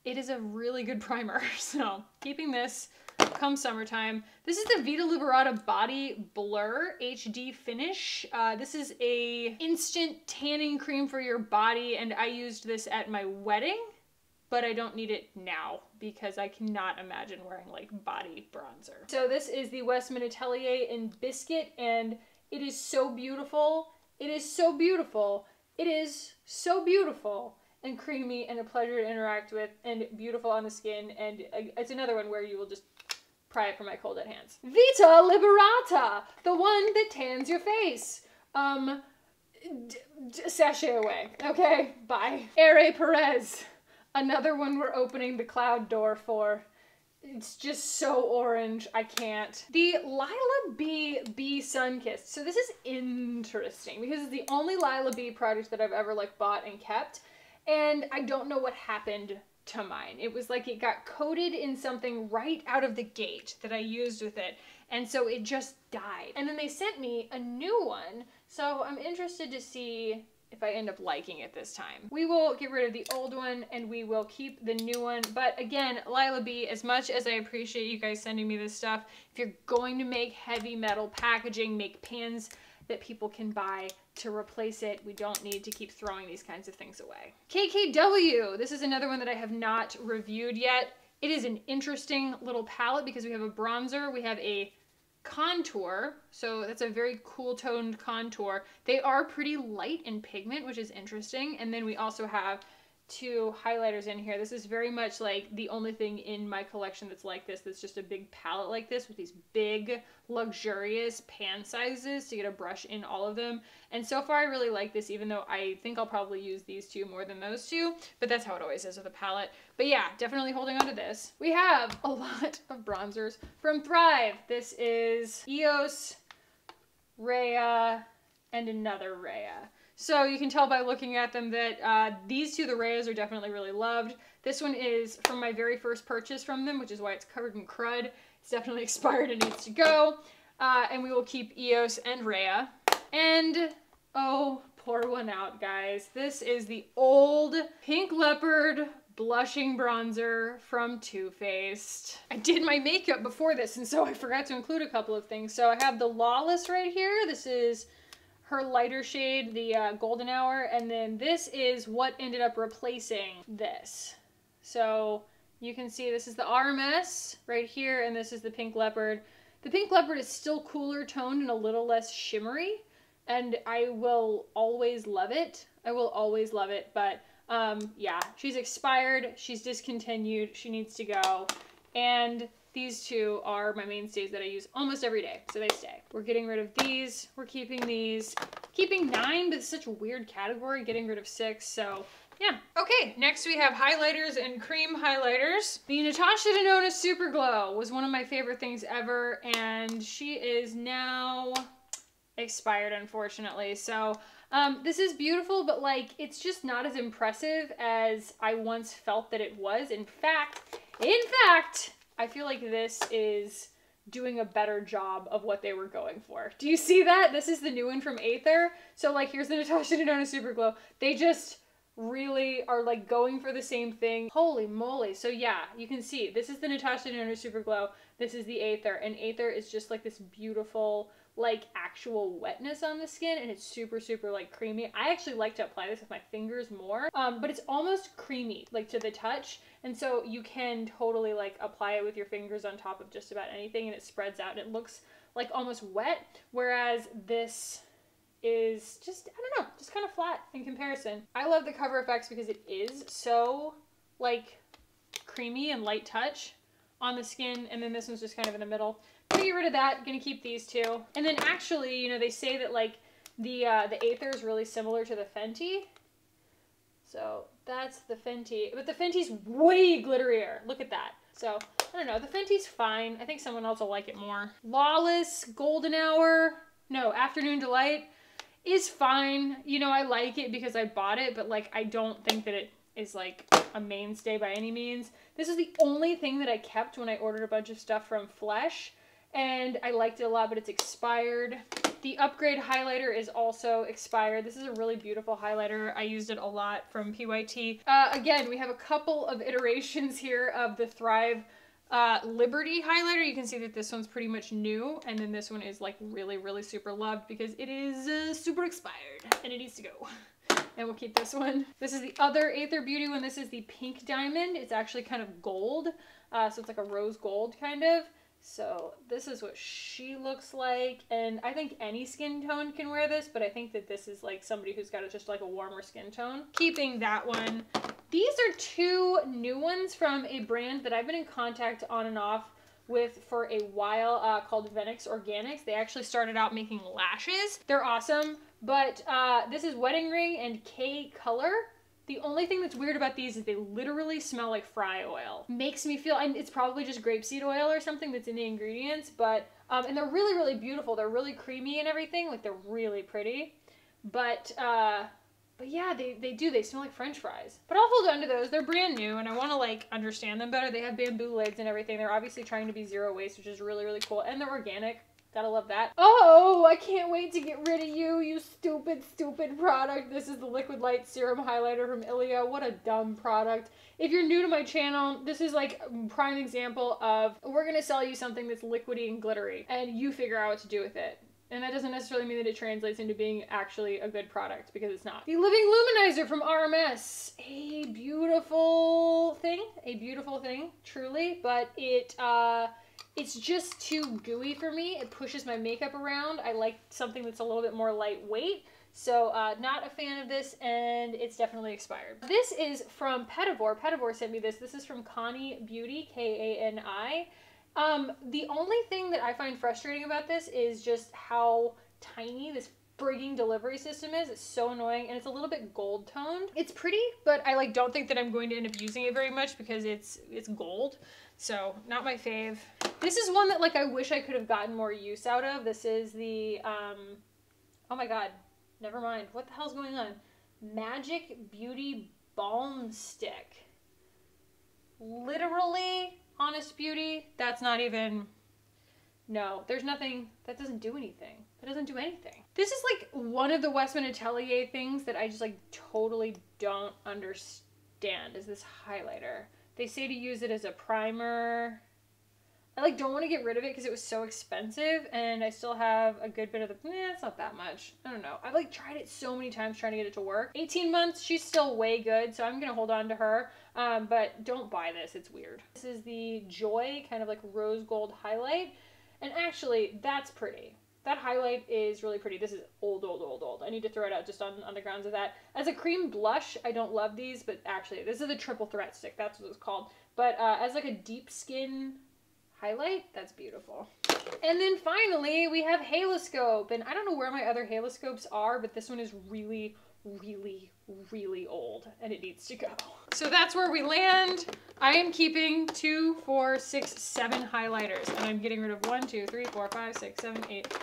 it is a really good primer. So keeping this come summertime. This is the Vita Liberata Body Blur HD Finish. This is a instant tanning cream for your body, and I used this at my wedding, but I don't need it now because I cannot imagine wearing like body bronzer. So this is the Westman Atelier in Biscuit, and it is so beautiful. It is so beautiful. It is so beautiful and creamy and a pleasure to interact with and beautiful on the skin. And it's another one where you will just pry it from my cold dead hands. Vita Liberata, the one that tans your face. Sashay away. Okay, bye. Ere Perez. Another one we're opening the cloud door for. It's just so orange, I can't. The Lila B B Sunkissed. So this is interesting because it's the only Lila B product that I've ever like bought and kept. And I don't know what happened to mine. It was like it got coated in something right out of the gate that I used with it. And so it just died. And then they sent me a new one. So I'm interested to see if I end up liking it this time. We will get rid of the old one and we will keep the new one. But again, Lila B, as much as I appreciate you guys sending me this stuff, if you're going to make heavy metal packaging, make pans that people can buy to replace it. We don't need to keep throwing these kinds of things away. KKW, this is another one that I have not reviewed yet. It is an interesting little palette because we have a bronzer, we have a contour, so that's a very cool toned contour. They are pretty light in pigment, which is interesting. And then we also have two highlighters in here. This is very much like the only thing in my collection that's like this, that's just a big palette like this with these big luxurious pan sizes to get a brush in all of them. And so far I really like this, even though I think I'll probably use these two more than those two, but that's how it always is with a palette. But yeah, definitely holding on to this. We have a lot of bronzers from Thrive. This is Eos, Rhea, and another Rhea. So you can tell by looking at them that these two, the Reyes, are definitely really loved. This one is from my very first purchase from them, which is why it's covered in crud. It's definitely expired and needs to go. And we will keep Eos and Rhea. And oh, pour one out, guys. This is the old Pink Leopard Blushing Bronzer from Too Faced. I did my makeup before this, and so I forgot to include a couple of things. So I have the Lawless right here. This is her lighter shade, the Golden Hour, and then this is what ended up replacing this. So you can see this is the RMS right here, and this is the Pink Leopard. The Pink Leopard is still cooler toned and a little less shimmery, and I will always love it. I will always love it, but yeah, she's expired, she's discontinued, she needs to go, and these two are my mainstays that I use almost every day, so they stay. We're getting rid of these, we're keeping these, keeping 9, but it's such a weird category, getting rid of 6, so yeah. Okay, next we have highlighters and cream highlighters. The Natasha Denona Super Glow was one of my favorite things ever, and she is now expired, unfortunately, so this is beautiful, but like, it's just not as impressive as I once felt that it was. In fact, I feel like this is doing a better job of what they were going for. Do you see that? This is the new one from Aether. So like, here's the Natasha Denona Super Glow. They just really are like going for the same thing. Holy moly. So yeah, you can see this is the Natasha Denona Super Glow. This is the Aether, and Aether is just like this beautiful, like actual wetness on the skin, and it's super, super like creamy. I actually like to apply this with my fingers more, but it's almost creamy like to the touch. And so you can totally like apply it with your fingers on top of just about anything, and it spreads out and it looks like almost wet. Whereas this is just, I don't know, just kind of flat in comparison. I love the Cover FX because it is so like creamy and light touch on the skin. And then this one's just kind of in the middle. Gonna get rid of that. Gonna keep these two. And then actually, you know, they say that like the Aether is really similar to the Fenty. So that's the Fenty, but the Fenty's way glitterier. Look at that. So I don't know. The Fenty's fine. I think someone else will like it more. Lawless Golden Hour, no, Afternoon Delight is fine. You know, I like it because I bought it, but like I don't think that it is like a mainstay by any means. This is the only thing that I kept when I ordered a bunch of stuff from Flesh. And I liked it a lot, but it's expired. The Upgrade highlighter is also expired. This is a really beautiful highlighter. I used it a lot from PYT. Again, we have a couple of iterations here of the Thrive Liberty highlighter. You can see that this one's pretty much new, and then this one is like really, really super loved because it is super expired and it needs to go. And we'll keep this one. This is the other Aether Beauty one. This is the Pink Diamond. It's actually kind of gold, so it's like a rose gold kind of. So this is what she looks like, and I think any skin tone can wear this, but I think that this is like somebody who's got just like a warmer skin tone. Keeping that one. These are two new ones from a brand that I've been in contact on and off with for a while, called Venix Organics. They actually started out making lashes. They're awesome, but this is Wedding Ring and K Color. The only thing that's weird about these is they literally smell like fry oil. Makes me feel, and it's probably just grapeseed oil or something that's in the ingredients, but, and they're really, really beautiful. They're really creamy and everything, like they're really pretty. But yeah, they smell like French fries. But I'll hold on to those, they're brand new and I wanna like understand them better. They have bamboo lids and everything. They're obviously trying to be zero waste, which is really, really cool. And they're organic, Gotta love that. Oh, I can't wait to get rid of you, you stupid, stupid product. This is the Liquid Light Serum Highlighter from Ilia. What a dumb product. If you're new to my channel, this is like a prime example of we're gonna sell you something that's liquidy and glittery and you figure out what to do with it. And that doesn't necessarily mean that it translates into being actually a good product, because it's not. The Living Luminizer from RMS. A beautiful thing, truly, but it's just too gooey for me. It pushes my makeup around. I like something that's a little bit more lightweight. So not a fan of this, and it's definitely expired. This is from Petivore. Petivore sent me this. This is from Kani Beauty, K-A-N-I. The only thing that I find frustrating about this is just how tiny this frigging delivery system is. It's so annoying, and it's a little bit gold toned. It's pretty, but I like don't think that I'm going to end up using it very much because it's gold. So not my fave. This is one that like I wish I could have gotten more use out of. This is the oh my god, never mind. What the hell's going on? Magic Beauty Balm Stick. Literally. Honest Beauty, that's not even, no, there's nothing, that doesn't do anything. That doesn't do anything. This is like one of the Westman Atelier things that I just like totally don't understand is this highlighter. They say to use it as a primer. I like don't want to get rid of it because it was so expensive and I still have a good bit of the, it's not that much. I don't know. I've like tried it so many times trying to get it to work. 18 months, she's still way good, so I'm going to hold on to her. But don't buy this, it's weird. This is the Joy kind of like rose gold highlight. And actually, that's pretty. That highlight is really pretty. This is old. I need to throw it out just on the grounds of that. As a cream blush, I don't love these, but actually, this is the Triple Threat Stick. That's what it's called. But as like a deep skin highlight, that's beautiful. And then finally we have Haloscope, and I don't know where my other Haloscopes are, but this one is really old and it needs to go. So that's where we land. I am keeping 2, 4, 6, 7 highlighters, and I'm getting rid of 1, 2, 3, 4, 5, 6, 7, 8.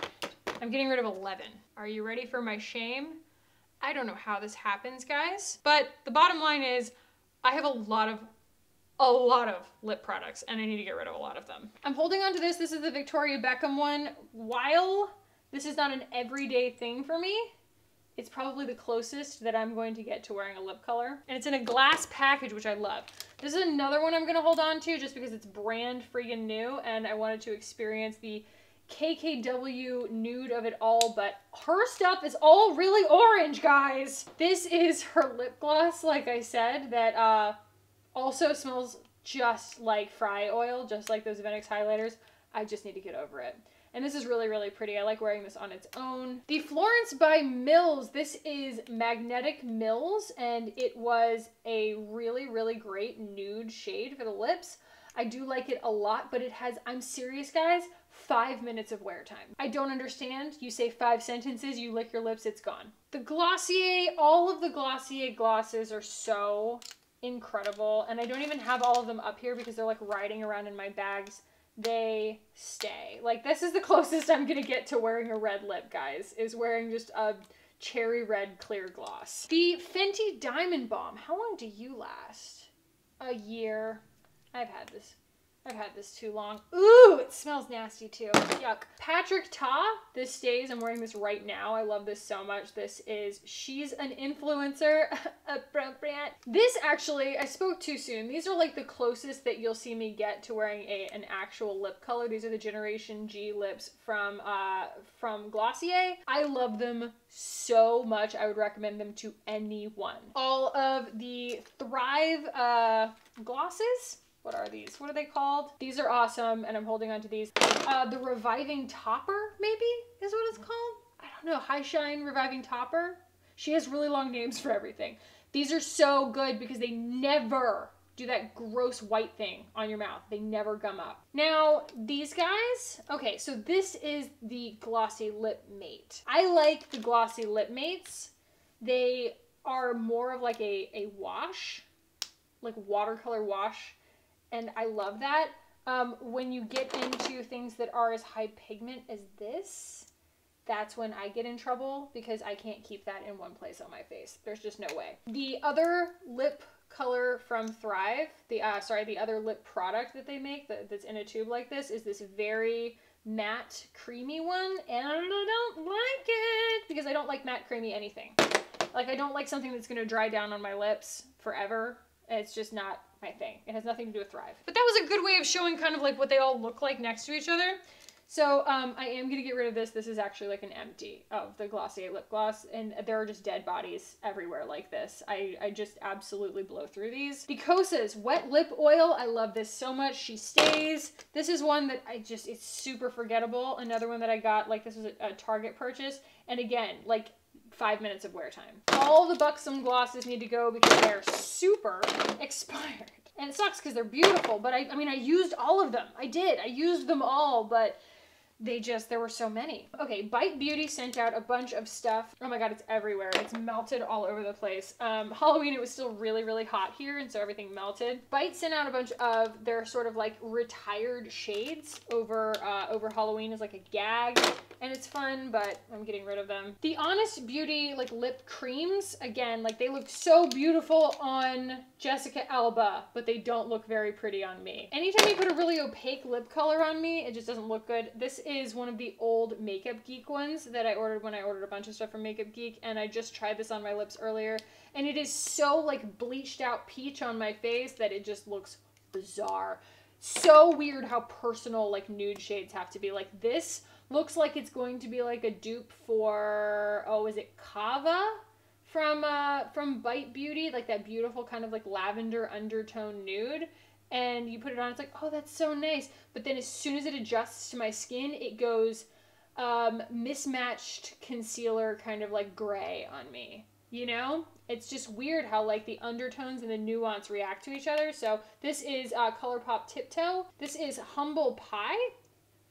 I'm getting rid of 11. Are you ready for my shame? I don't know how this happens, guys, but the bottom line is I have a lot of lip products and I need to get rid of a lot of them. I'm holding on to this. This is the Victoria Beckham one. While this is not an everyday thing for me, it's probably the closest that I'm going to get to wearing a lip color. And it's in a glass package, which I love. This is another one I'm gonna hold on to just because it's brand friggin' new and I wanted to experience the KKW nude of it all, but her stuff is all really orange, guys. This is her lip gloss, like I said, that also smells just like fry oil, just like those Venix highlighters. I just need to get over it. And this is really, really pretty. I like wearing this on its own. The Florence by Mills. This is Magnetic Mills, and it was a really, really great nude shade for the lips. I do like it a lot, but it has, I'm serious, guys, 5 minutes of wear time. I don't understand. You say 5 sentences, you lick your lips, it's gone. The Glossier, all of the Glossier glosses are so incredible, and I don't even have all of them up here because they're like riding around in my bags. They stay. Like, this is the closest I'm gonna get to wearing a red lip, guys, is wearing just a cherry red clear gloss. The Fenty Diamond Balm. How long do you last? A year. I've had this too long. Ooh, it smells nasty too. Yuck. Patrick Ta, this stays. I'm wearing this right now. I love this so much. This is She's an Influencer. Appropriate. This actually, I spoke too soon. These are like the closest that you'll see me get to wearing an actual lip color. These are the Generation G lips from Glossier. I love them so much. I would recommend them to anyone. All of the Thrive glosses. What are these? What are they called? These are awesome, and I'm holding on to these. The Reviving Topper, maybe, is what it's called? I don't know. High Shine Reviving Topper? She has really long names for everything. These are so good because they never do that gross white thing on your mouth. They never gum up. Now, these guys, okay, so this is the Glossy Lip Mate. I like the Glossy Lip Mates. They are more of like a wash, like watercolor wash. And I love that. When you get into things that are as high pigment as this, that's when I get in trouble because I can't keep that in one place on my face. There's just no way. The other lip color from Thrive, the other lip product that they make that's in a tube like this is this very matte creamy one, and I don't like it because I don't like matte creamy anything. Like, I don't like something that's gonna dry down on my lips forever. It's just not my thing. It has nothing to do with Thrive. But that was a good way of showing kind of like what they all look like next to each other. So I am gonna get rid of this. This is actually like an empty of the Glossier lip gloss, and there are just dead bodies everywhere like this. I just absolutely blow through these. The Kosas Wet Lip Oil. I love this so much. She stays. This is one that I just, it's super forgettable. Another one that I got, like, this was a Target purchase. And again, like, 5 minutes of wear time. All the Buxom glosses need to go because they're super expired. And it sucks because they're beautiful, but I mean, I used all of them. I did. I used them all, but they just, there were so many. Okay, Bite Beauty sent out a bunch of stuff. Oh my God, it's everywhere. It's melted all over the place. Halloween, it was still really, really hot here, and so everything melted. Bite sent out a bunch of their sort of like retired shades over Halloween as like a gag, and it's fun, but I'm getting rid of them. The Honest Beauty like lip creams, again, like they look so beautiful on Jessica Alba, but they don't look very pretty on me. Anytime you put a really opaque lip color on me, it just doesn't look good. This is one of the old Makeup Geek ones that I ordered when I ordered a bunch of stuff from Makeup Geek, and I just tried this on my lips earlier, and it is so like bleached out peach on my face that it just looks bizarre. So weird how personal like nude shades have to be. Like, this looks like it's going to be like a dupe for, oh, is it Kava from Bite Beauty, like that beautiful kind of like lavender undertone nude. And you put it on, it's like, oh, that's so nice. But then as soon as it adjusts to my skin, it goes mismatched concealer kind of like gray on me, you know? It's just weird how like the undertones and the nuance react to each other. So this is ColourPop Tiptoe. This is Humble Pie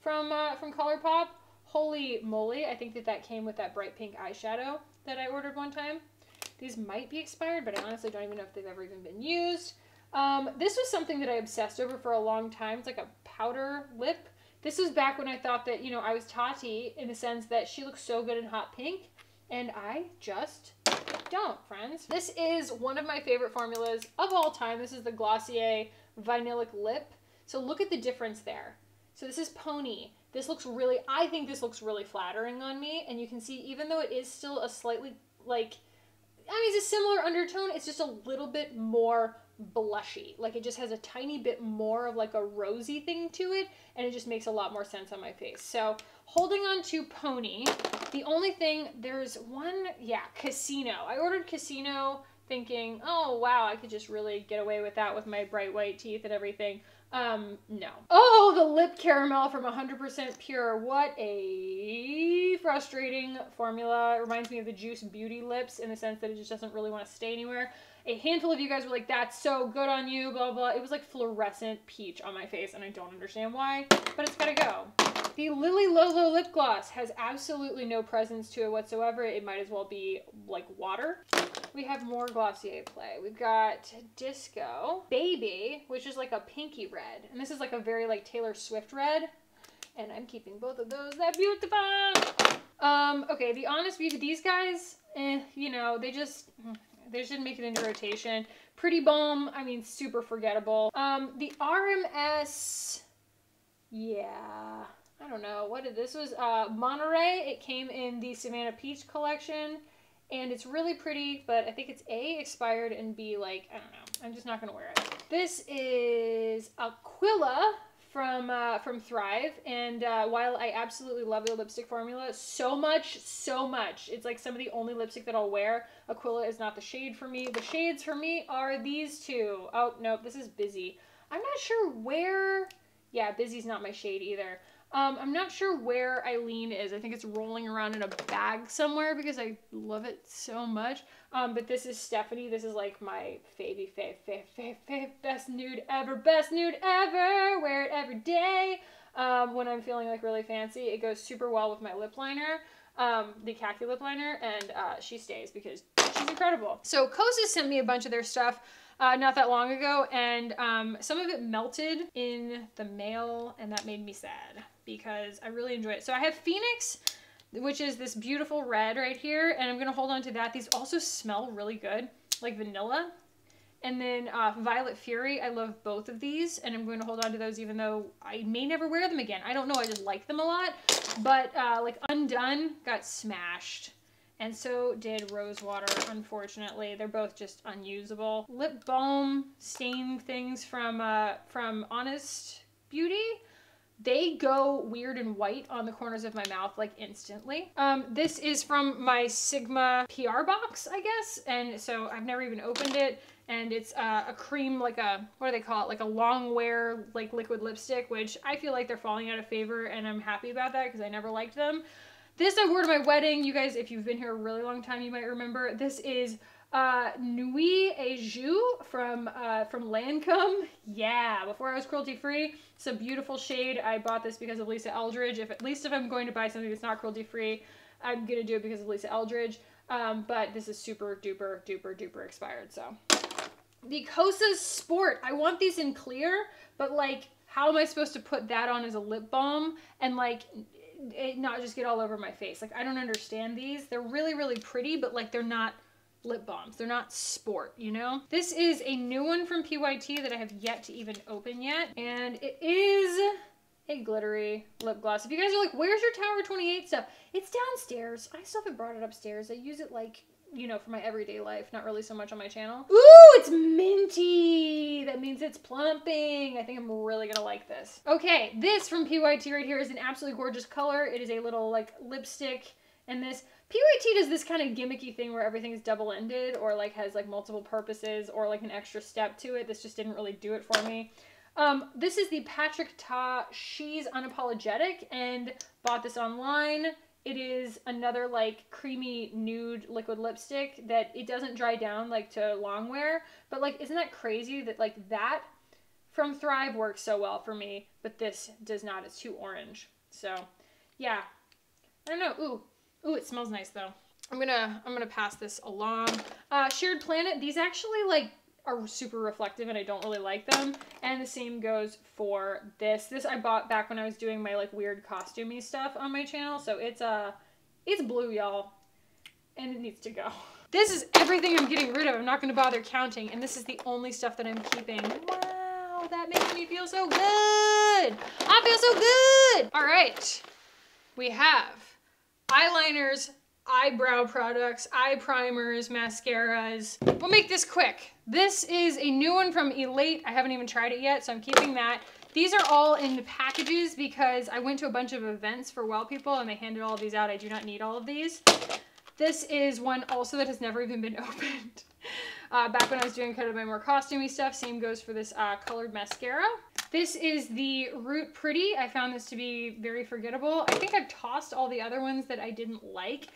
from ColourPop. Holy moly, I think that that came with that bright pink eyeshadow that I ordered one time. These might be expired, but I honestly don't even know if they've ever even been used. This was something that I obsessed over for a long time. It's like a powder lip. This was back when I thought that, you know, I was Tati in the sense that she looks so good in hot pink, and I just don't, friends. This is one of my favorite formulas of all time. This is the Glossier Vanillic Lip. So look at the difference there. So this is Pony. This looks really, I think this looks really flattering on me, and you can see even though it is still a slightly, like, I mean, it's a similar undertone, it's just a little bit more blushy. Like, it just has a tiny bit more of like a rosy thing to it, and it just makes a lot more sense on my face. So holding on to Pony. The only thing, there's one, yeah, Casino. I ordered Casino thinking, oh wow, I could just really get away with that with my bright white teeth and everything. No. Oh, the lip caramel from 100% Pure. What a frustrating formula. It reminds me of the Juice Beauty lips in the sense that it just doesn't really want to stay anywhere. A handful of you guys were like, that's so good on you, blah, blah. It was like fluorescent peach on my face, and I don't understand why, but it's gotta go. The Lily Lolo lip gloss has absolutely no presence to it whatsoever. It might as well be like water. We have more Glossier play. We've got Disco Baby, which is like a pinky red, and this is like a very like Taylor Swift red, and I'm keeping both of those. They're beautiful. Okay, the Honest Beauty, these guys, you know, they just, they shouldn't make it into rotation. Pretty Balm, I mean, super forgettable. The RMS, yeah, I don't know. What did this was? Monterey. It came in the Savannah Peach collection, and it's really pretty, but I think it's A, expired, and B, like, I don't know. I'm just not gonna wear it. This is Aquila from Thrive, and while I absolutely love the lipstick formula so much, it's like some of the only lipstick that I'll wear. Aquila is not the shade for me. The shades for me are these two. Oh, nope, this is Busy. I'm not sure where, yeah, Busy's not my shade either. I'm not sure where Eileen is. I think it's rolling around in a bag somewhere because I love it so much. But this is Stephanie. This is like my fave, best nude ever, wear it every day. When I'm feeling like really fancy, it goes super well with my lip liner, the khaki lip liner, and she stays because she's incredible. So Kosas sent me a bunch of their stuff not that long ago, and some of it melted in the mail, and that made me sad because I really enjoy it. So I have Phoenix, which is this beautiful red right here, and I'm gonna hold on to that. These also smell really good, like vanilla. And then Violet Fury, I love both of these, and I'm going to hold on to those even though I may never wear them again. I don't know, I just like them a lot. But like Undone got smashed, and so did Rosewater, unfortunately. They're both just unusable. Lip balm stain things from Honest Beauty. They go weird and white on the corners of my mouth like instantly. This is from my Sigma PR box, I guess. And so I've never even opened it. And it's a cream, like a, what do they call it? Like a long wear, like liquid lipstick, which I feel like they're falling out of favor, and I'm happy about that because I never liked them. This I wore to my wedding. You guys, if you've been here a really long time, you might remember. This is Nuit et Jour from Lancome. Yeah, before I was cruelty free. It's a beautiful shade. I bought this because of Lisa Eldridge. At least if I'm going to buy something that's not cruelty free, I'm gonna do it because of Lisa Eldridge. But this is super duper duper duper expired. So the Kosas Sport, I want these in clear, but like, how am I supposed to put that on as a lip balm and like it not just get all over my face? Like, I don't understand these. They're really, really pretty, but like, they're not lip balms. They're not sport, you know? This is a new one from PYT that I have yet to even open yet. And it is a glittery lip gloss. If you guys are like, where's your Tower 28 stuff? It's downstairs. I still haven't brought it upstairs. I use it like, you know, for my everyday life, not really so much on my channel. Ooh, it's minty. That means it's plumping. I think I'm really gonna like this. Okay, this from PYT right here is an absolutely gorgeous color. It is a little like lipstick, and this PYT does this kind of gimmicky thing where everything is double-ended or like has like multiple purposes or like an extra step to it. This just didn't really do it for me. This is the Patrick Ta She's Unapologetic, and bought this online. It is another like creamy nude liquid lipstick that it doesn't dry down like to long wear, but like, isn't that crazy that like that from Thrive works so well for me, but this does not. It's too orange. So yeah, I don't know. Ooh. Ooh, it smells nice though. I'm gonna pass this along. Shared Planet, these actually like are super reflective and I don't really like them. And the same goes for this. This I bought back when I was doing my like weird costumey stuff on my channel. So it's blue, y'all, and it needs to go. This is everything I'm getting rid of. I'm not gonna bother counting. And this is the only stuff that I'm keeping. Wow, that makes me feel so good. I feel so good. All right, we have eyeliners, eyebrow products, eye primers, mascaras. We'll make this quick. This is a new one from Elate. I haven't even tried it yet, so I'm keeping that. These are all in the packages because I went to a bunch of events for Well People and they handed all of these out. I do not need all of these. This is one also that has never even been opened. Back when I was doing kind of my more costumey stuff, same goes for this colored mascara. This is the Root Pretty. I found this to be very forgettable. I think I've tossed all the other ones that I didn't like.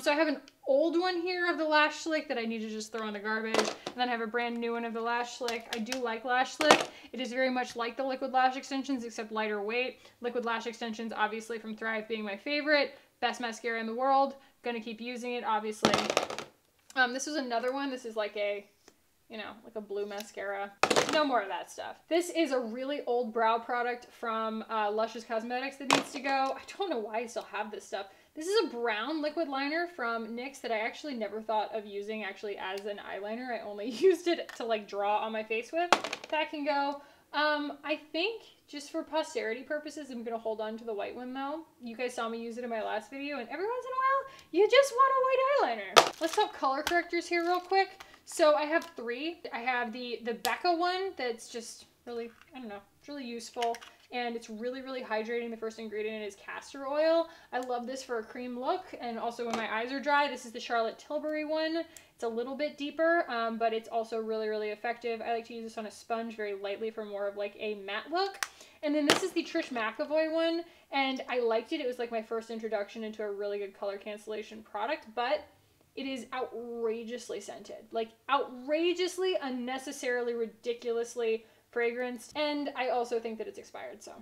So I have an old one here of the Lash Slick that I need to just throw in the garbage. And then I have a brand new one of the Lash Slick. I do like Lash Slick. It is very much like the Liquid Lash Extensions, except lighter weight. Liquid Lash Extensions, obviously from Thrive, being my favorite. Best mascara in the world. Gonna keep using it, obviously. This was another one. This is like a, you know, like a blue mascara. No more of that stuff. This is a really old brow product from Luscious Cosmetics that needs to go. I don't know why I still have this stuff. This is a brown liquid liner from NYX that I actually never thought of using actually as an eyeliner. I only used it to like draw on my face with. That can go. I think just for posterity purposes, I'm gonna hold on to the white one though. You guys saw me use it in my last video, and every once in a while, you just want a white eyeliner. Let's talk color correctors here real quick. So I have three. I have the Becca one that's just really, I don't know, it's really useful. And it's really, really hydrating. The first ingredient is castor oil. I love this for a cream look. And also when my eyes are dry, this is the Charlotte Tilbury one. It's a little bit deeper, but it's also really, really effective. I like to use this on a sponge very lightly for more of like a matte look. And then this is the Trish McEvoy one. And I liked it. It was like my first introduction into a really good color cancellation product, but it is outrageously scented, like outrageously, unnecessarily, ridiculously fragranced. And I also think that it's expired, so.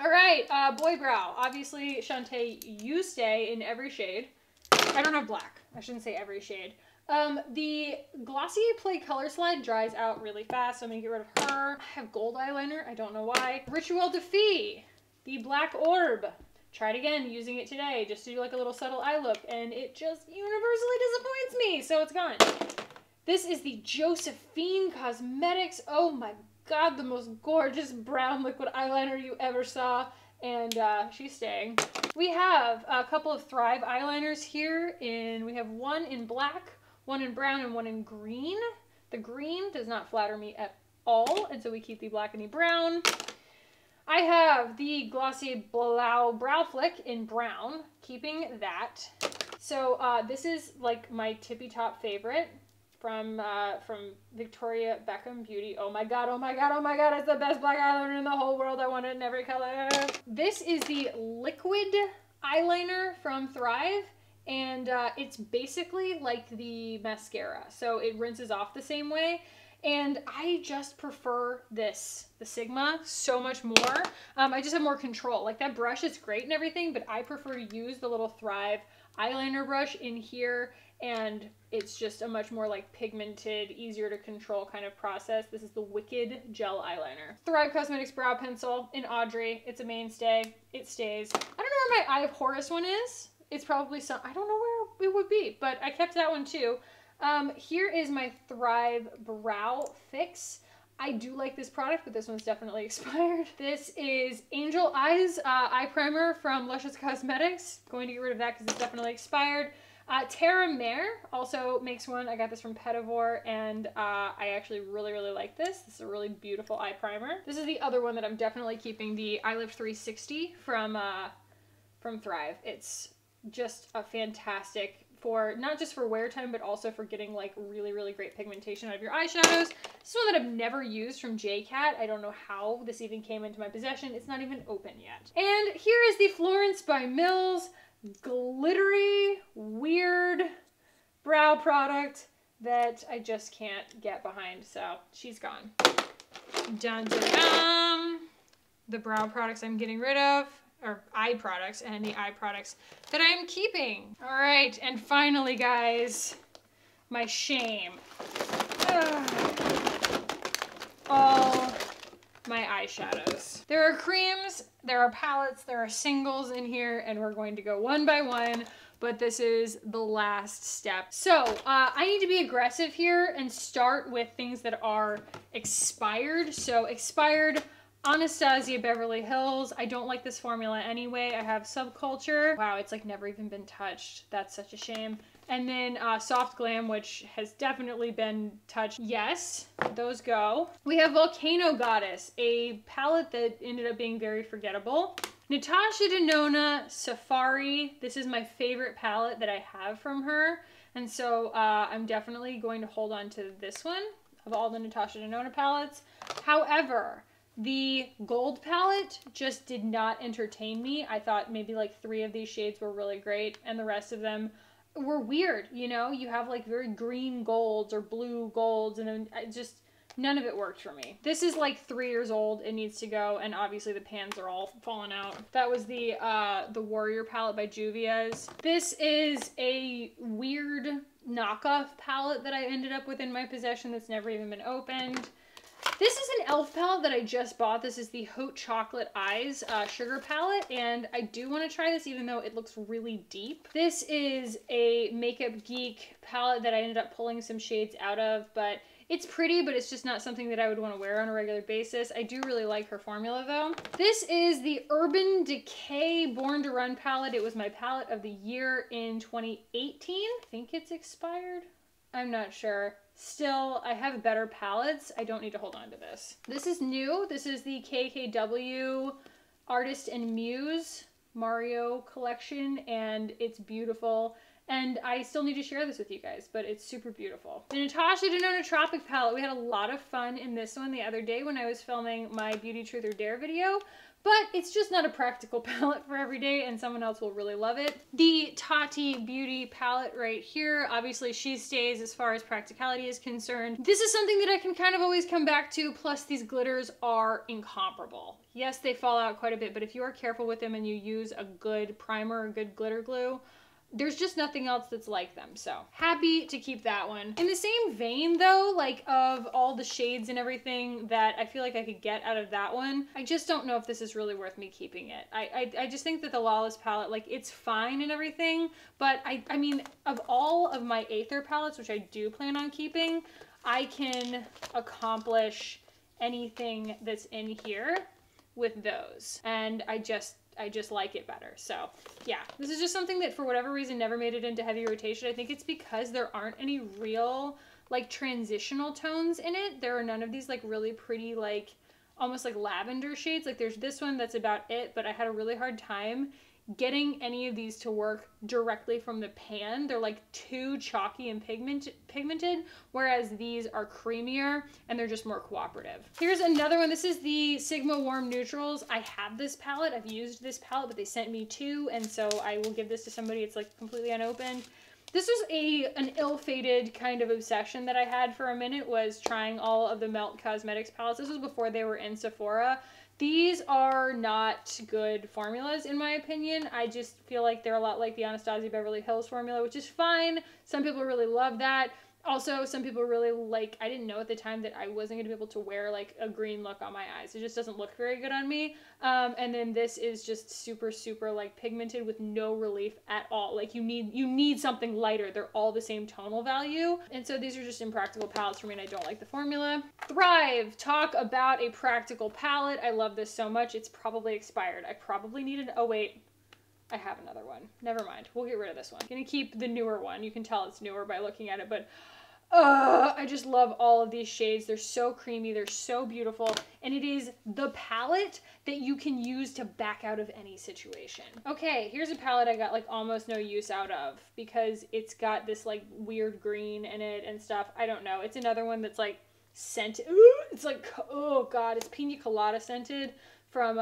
All right, boy brow. Obviously, Shantae, you stay in every shade. I don't have black. I shouldn't say every shade. The Glossier Play Color Slide dries out really fast, so I'm gonna get rid of her. I have gold eyeliner, I don't know why. Rituel Defee, the Black Orb. Tried again, using it today, just to do like a little subtle eye look, and it just universally disappoints me, so it's gone. This is the Josephine Cosmetics. Oh my God, the most gorgeous brown liquid eyeliner you ever saw. And she's staying. We have a couple of Thrive eyeliners here. We have one in black, one in brown, and one in green. The green does not flatter me at all, and so we keep the black and the brown. I have the Glossier Brow Flick in brown, keeping that. So this is like my tippy top favorite from Victoria Beckham Beauty. Oh my God, oh my God, oh my God, it's the best black eyeliner in the whole world. I want it in every color. This is the liquid eyeliner from Thrive, and it's basically like the mascara. So it rinses off the same way. And I just prefer this, the Sigma, so much more. I just have more control. Like that brush is great and everything, but I prefer to use the little Thrive eyeliner brush in here, and it's just a much more like pigmented, easier to control kind of process. This is the Wicked Gel Eyeliner. Thrive Cosmetics Brow Pencil in Audrey. It's a mainstay. It stays. I don't know where my Eye of Horus one is. It's probably some, I don't know where it would be, but I kept that one too. Here is my Thrive Brow Fix. I do like this product, but this one's definitely expired. This is Angel Eyes Eye Primer from Luscious Cosmetics. Going to get rid of that because it's definitely expired. Tara Mare also makes one. I got this from Pettivore, and I actually really, really like this. This is a really beautiful eye primer. This is the other one that I'm definitely keeping, the Eye Lift 360 from Thrive. It's just a fantastic, for not just for wear time, but also for getting like really, really great pigmentation out of your eyeshadows. This is one that I've never used from JCat. I don't know how this even came into my possession. It's not even open yet. And here is the Florence by Mills glittery, weird brow product that I just can't get behind. So she's gone. Dun, dun, dun. The brow products I'm getting rid of, or eye products, and the eye products that I'm keeping. All right, and finally, guys, my shame. All my eyeshadows. There are creams, there are palettes, there are singles in here, and we're going to go one by one, but this is the last step. So I need to be aggressive here and start with things that are expired. So expired Anastasia Beverly Hills. I don't like this formula anyway. I have Subculture. Wow, it's like never even been touched. That's such a shame. And then Soft Glam, which has definitely been touched. Yes, those go. We have Volcano Goddess, a palette that ended up being very forgettable. Natasha Denona Safari. This is my favorite palette that I have from her. And so I'm definitely going to hold on to this one of all the Natasha Denona palettes. However, the gold palette just did not entertain me. I thought maybe like three of these shades were really great and the rest of them were weird, you know? You have like very green golds or blue golds, and then just none of it worked for me. This is like 3 years old, it needs to go, and obviously the pans are all fallen out. That was the Warrior palette by Juvia's. This is a weird knockoff palette that I ended up with in my possession that's never even been opened. This is an e.l.f. palette that I just bought. This is the Haute Chocolate Eyes Sugar palette, and I do want to try this even though it looks really deep. This is a Makeup Geek palette that I ended up pulling some shades out of, but it's pretty, but it's just not something that I would want to wear on a regular basis. I do really like her formula though. This is the Urban Decay Born to Run palette. It was my palette of the year in 2018. I think it's expired. I'm not sure. Still, I have better palettes. I don't need to hold on to this. This is new. This is the KKW Artist and Muse Mario collection, and it's beautiful. And I still need to share this with you guys, but it's super beautiful. The Natasha Denona Tropic palette. We had a lot of fun in this one the other day when I was filming my Beauty Truth or Dare video, but it's just not a practical palette for every day, and someone else will really love it. The Tati Beauty palette right here. Obviously she stays as far as practicality is concerned. This is something that I can kind of always come back to, plus these glitters are incomparable. Yes, they fall out quite a bit, but if you are careful with them and you use a good primer or good glitter glue, There's just nothing else that's like them, so happy to keep that one. In the same vein though, like of all the shades and everything that I feel like I could get out of that one, I just don't know if this is really worth me keeping it. I just think that the Lawless palette, like it's fine and everything, but I mean, of all of my Aether palettes, which I do plan on keeping, I can accomplish anything that's in here with those. And I just like it better. So yeah, this is just something that for whatever reason never made it into heavy rotation. I think it's because there aren't any real like transitional tones in it. There are none of these like really pretty, like almost like lavender shades. Like there's this one that's about it, but I had a really hard time getting any of these to work directly from the pan. They're like too chalky and pigmented, whereas these are creamier and they're just more cooperative. Here's another one. This is the Sigma Warm Neutrals. I have this palette. I've used this palette, but they sent me two, and so I will give this to somebody. It's like completely unopened. This was an ill-fated kind of obsession that I had for a minute, was trying all of the Milk Cosmetics palettes. This was before they were in Sephora. These are not good formulas, in my opinion. I just feel like they're a lot like the Anastasia Beverly Hills formula, which is fine. Some people really love that. Also, some people really like, I didn't know at the time that I wasn't gonna be able to wear like a green look on my eyes. It just doesn't look very good on me. And then this is just super, super like pigmented with no relief at all. Like you need something lighter. They're all the same tonal value. And so these are just impractical palettes for me, and I don't like the formula. Thrive, talk about a practical palette. I love this so much. It's probably expired. I probably need an, oh wait. I have another one. Never mind. We'll get rid of this one. I'm gonna keep the newer one. You can tell it's newer by looking at it, but I just love all of these shades. They're so creamy. They're so beautiful. And it is the palette that you can use to back out of any situation. Okay, here's a palette I got like almost no use out of because it's got this like weird green in it and stuff. I don't know. It's another one that's like scented. Ooh, it's like, oh God, it's Pina Colada scented from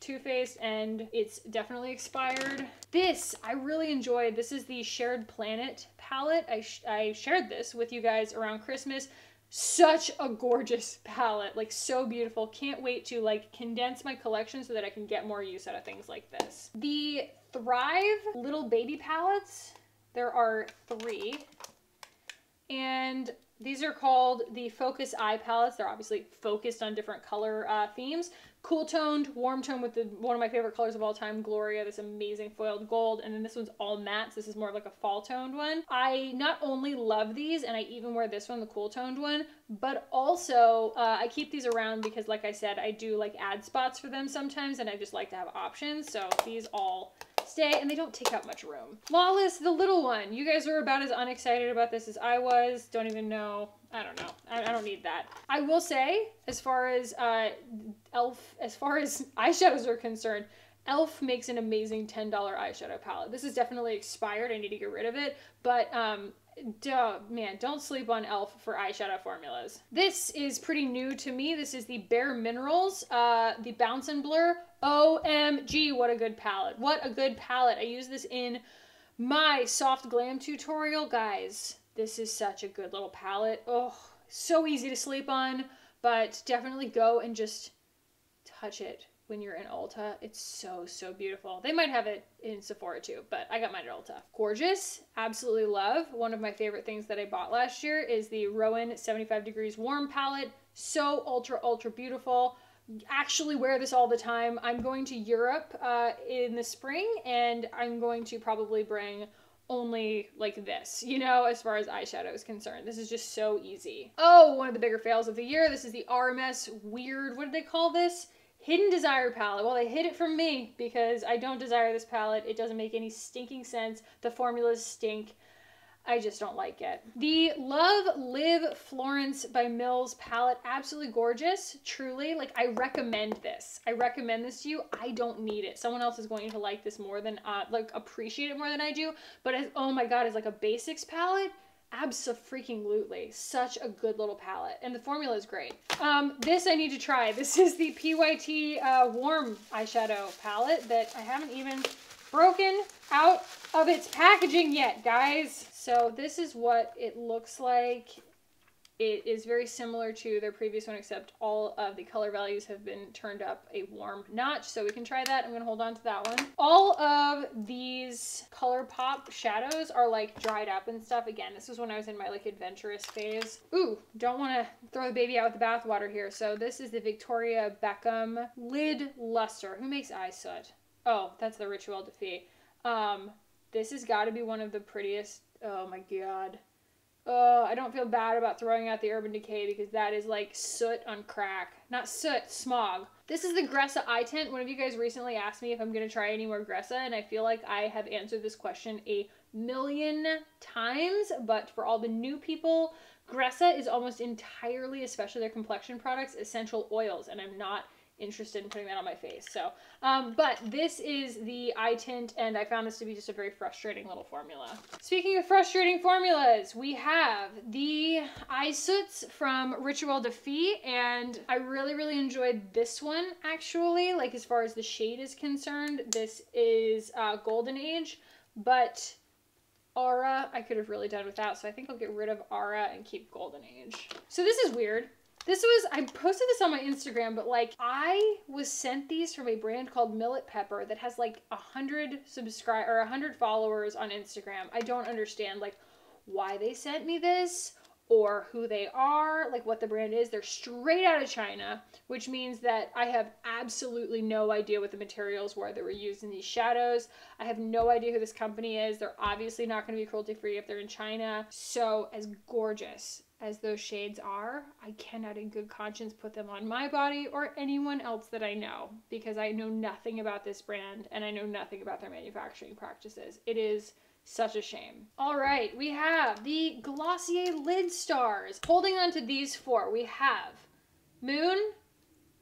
Too Faced, and it's definitely expired. This I really enjoyed. This is the Shared Planet palette. I shared this with you guys around Christmas. Such a gorgeous palette, like so beautiful. Can't wait to like condense my collection so that I can get more use out of things like this. The Thrive Little Baby palettes, there are three, and these are called the Focus Eye palettes. They're obviously focused on different color themes. Cool toned, warm toned with one of my favorite colors of all time, Gloria, this amazing foiled gold. And then this one's all mattes. This is more of like a fall toned one. I not only love these, and I even wear this one, the cool toned one, but also I keep these around because like I said, I do like ad spots for them sometimes, and I just like to have options. So these all stay, and they don't take up much room. Lawless, the little one. You guys were about as unexcited about this as I was. Don't even know. I don't know. I don't need that. I will say, as far as e.l.f., as far as eyeshadows are concerned, e.l.f. makes an amazing $10 eyeshadow palette. This is definitely expired. I need to get rid of it, but man, don't sleep on e.l.f. for eyeshadow formulas. This is pretty new to me. This is the Bare Minerals, the Bounce and Blur. OMG, what a good palette. What a good palette. I use this in my Soft Glam tutorial. Guys, this is such a good little palette. Oh, so easy to sleep on, but definitely go and just touch it when you're in Ulta. It's so, so beautiful. They might have it in Sephora too, but I got mine at Ulta. Gorgeous, absolutely love. One of my favorite things that I bought last year is the Rowan 75 Degrees Warm palette. So ultra, ultra beautiful. Actually wear this all the time. I'm going to Europe in the spring, and I'm going to probably bring only like this, you know, as far as eyeshadow is concerned. This is just so easy. Oh, one of the bigger fails of the year. This is the RMS weird, what did they call this? Hidden Desire palette. Well, they hid it from me because I don't desire this palette. It doesn't make any stinking sense. The formulas stink. I just don't like it. The Love Live Florence by Mills palette, absolutely gorgeous, truly. Like, I recommend this. I recommend this to you. I don't need it. Someone else is going to like this more than, like, appreciate it more than I do. But as, oh my God, it's like a basics palette. Abso-freaking-lutely. Such a good little palette. And the formula is great. This I need to try. This is the PYT Warm eyeshadow palette that I haven't even broken out of its packaging yet, guys. So this is what it looks like It is very similar to their previous one, except all of the color values have been turned up a warm notch. So we can try that. I'm going to hold on to that one. All of these ColourPop shadows are like dried up and stuff. Again, this was when I was in my like adventurous phase. Ooh, don't want to throw the baby out with the bathwater here. So this is the Victoria Beckham Lid Luster. Who makes eye soot? Oh, that's the Ritual Defeat. This has got to be one of the prettiest. Oh my God. Oh, I don't feel bad about throwing out the Urban Decay because that is like soot on crack. Not soot, smog. This is the Gressa Eye Tint. One of you guys recently asked me if I'm going to try any more Gressa, and I feel like I have answered this question a million times, but for all the new people, Gressa is almost entirely, especially their complexion products, essential oils, and I'm not interested in putting that on my face. So, but this is the eye tint, and I found this to be just a very frustrating little formula. Speaking of frustrating formulas, we have the eye soots from Ritual Defeat, and I really, really enjoyed this one actually. Like as far as the shade is concerned, this is Golden Age, but Aura I could have really done without. So I think I'll get rid of Aura and keep Golden Age. So this is weird. I posted this on my Instagram, but like I was sent these from a brand called Millet Pepper that has like 100 subscribers or 100 followers on Instagram. I don't understand like why they sent me this or who they are, like what the brand is. They're straight out of China, which means that I have absolutely no idea what the materials were that were used in these shadows. I have no idea who this company is. They're obviously not going to be cruelty free if they're in China. So as gorgeous as those shades are, I cannot in good conscience put them on my body or anyone else that I know, because I know nothing about this brand and I know nothing about their manufacturing practices. It is such a shame. All right, we have the Glossier Lid Stars. Holding on to these four, we have Moon,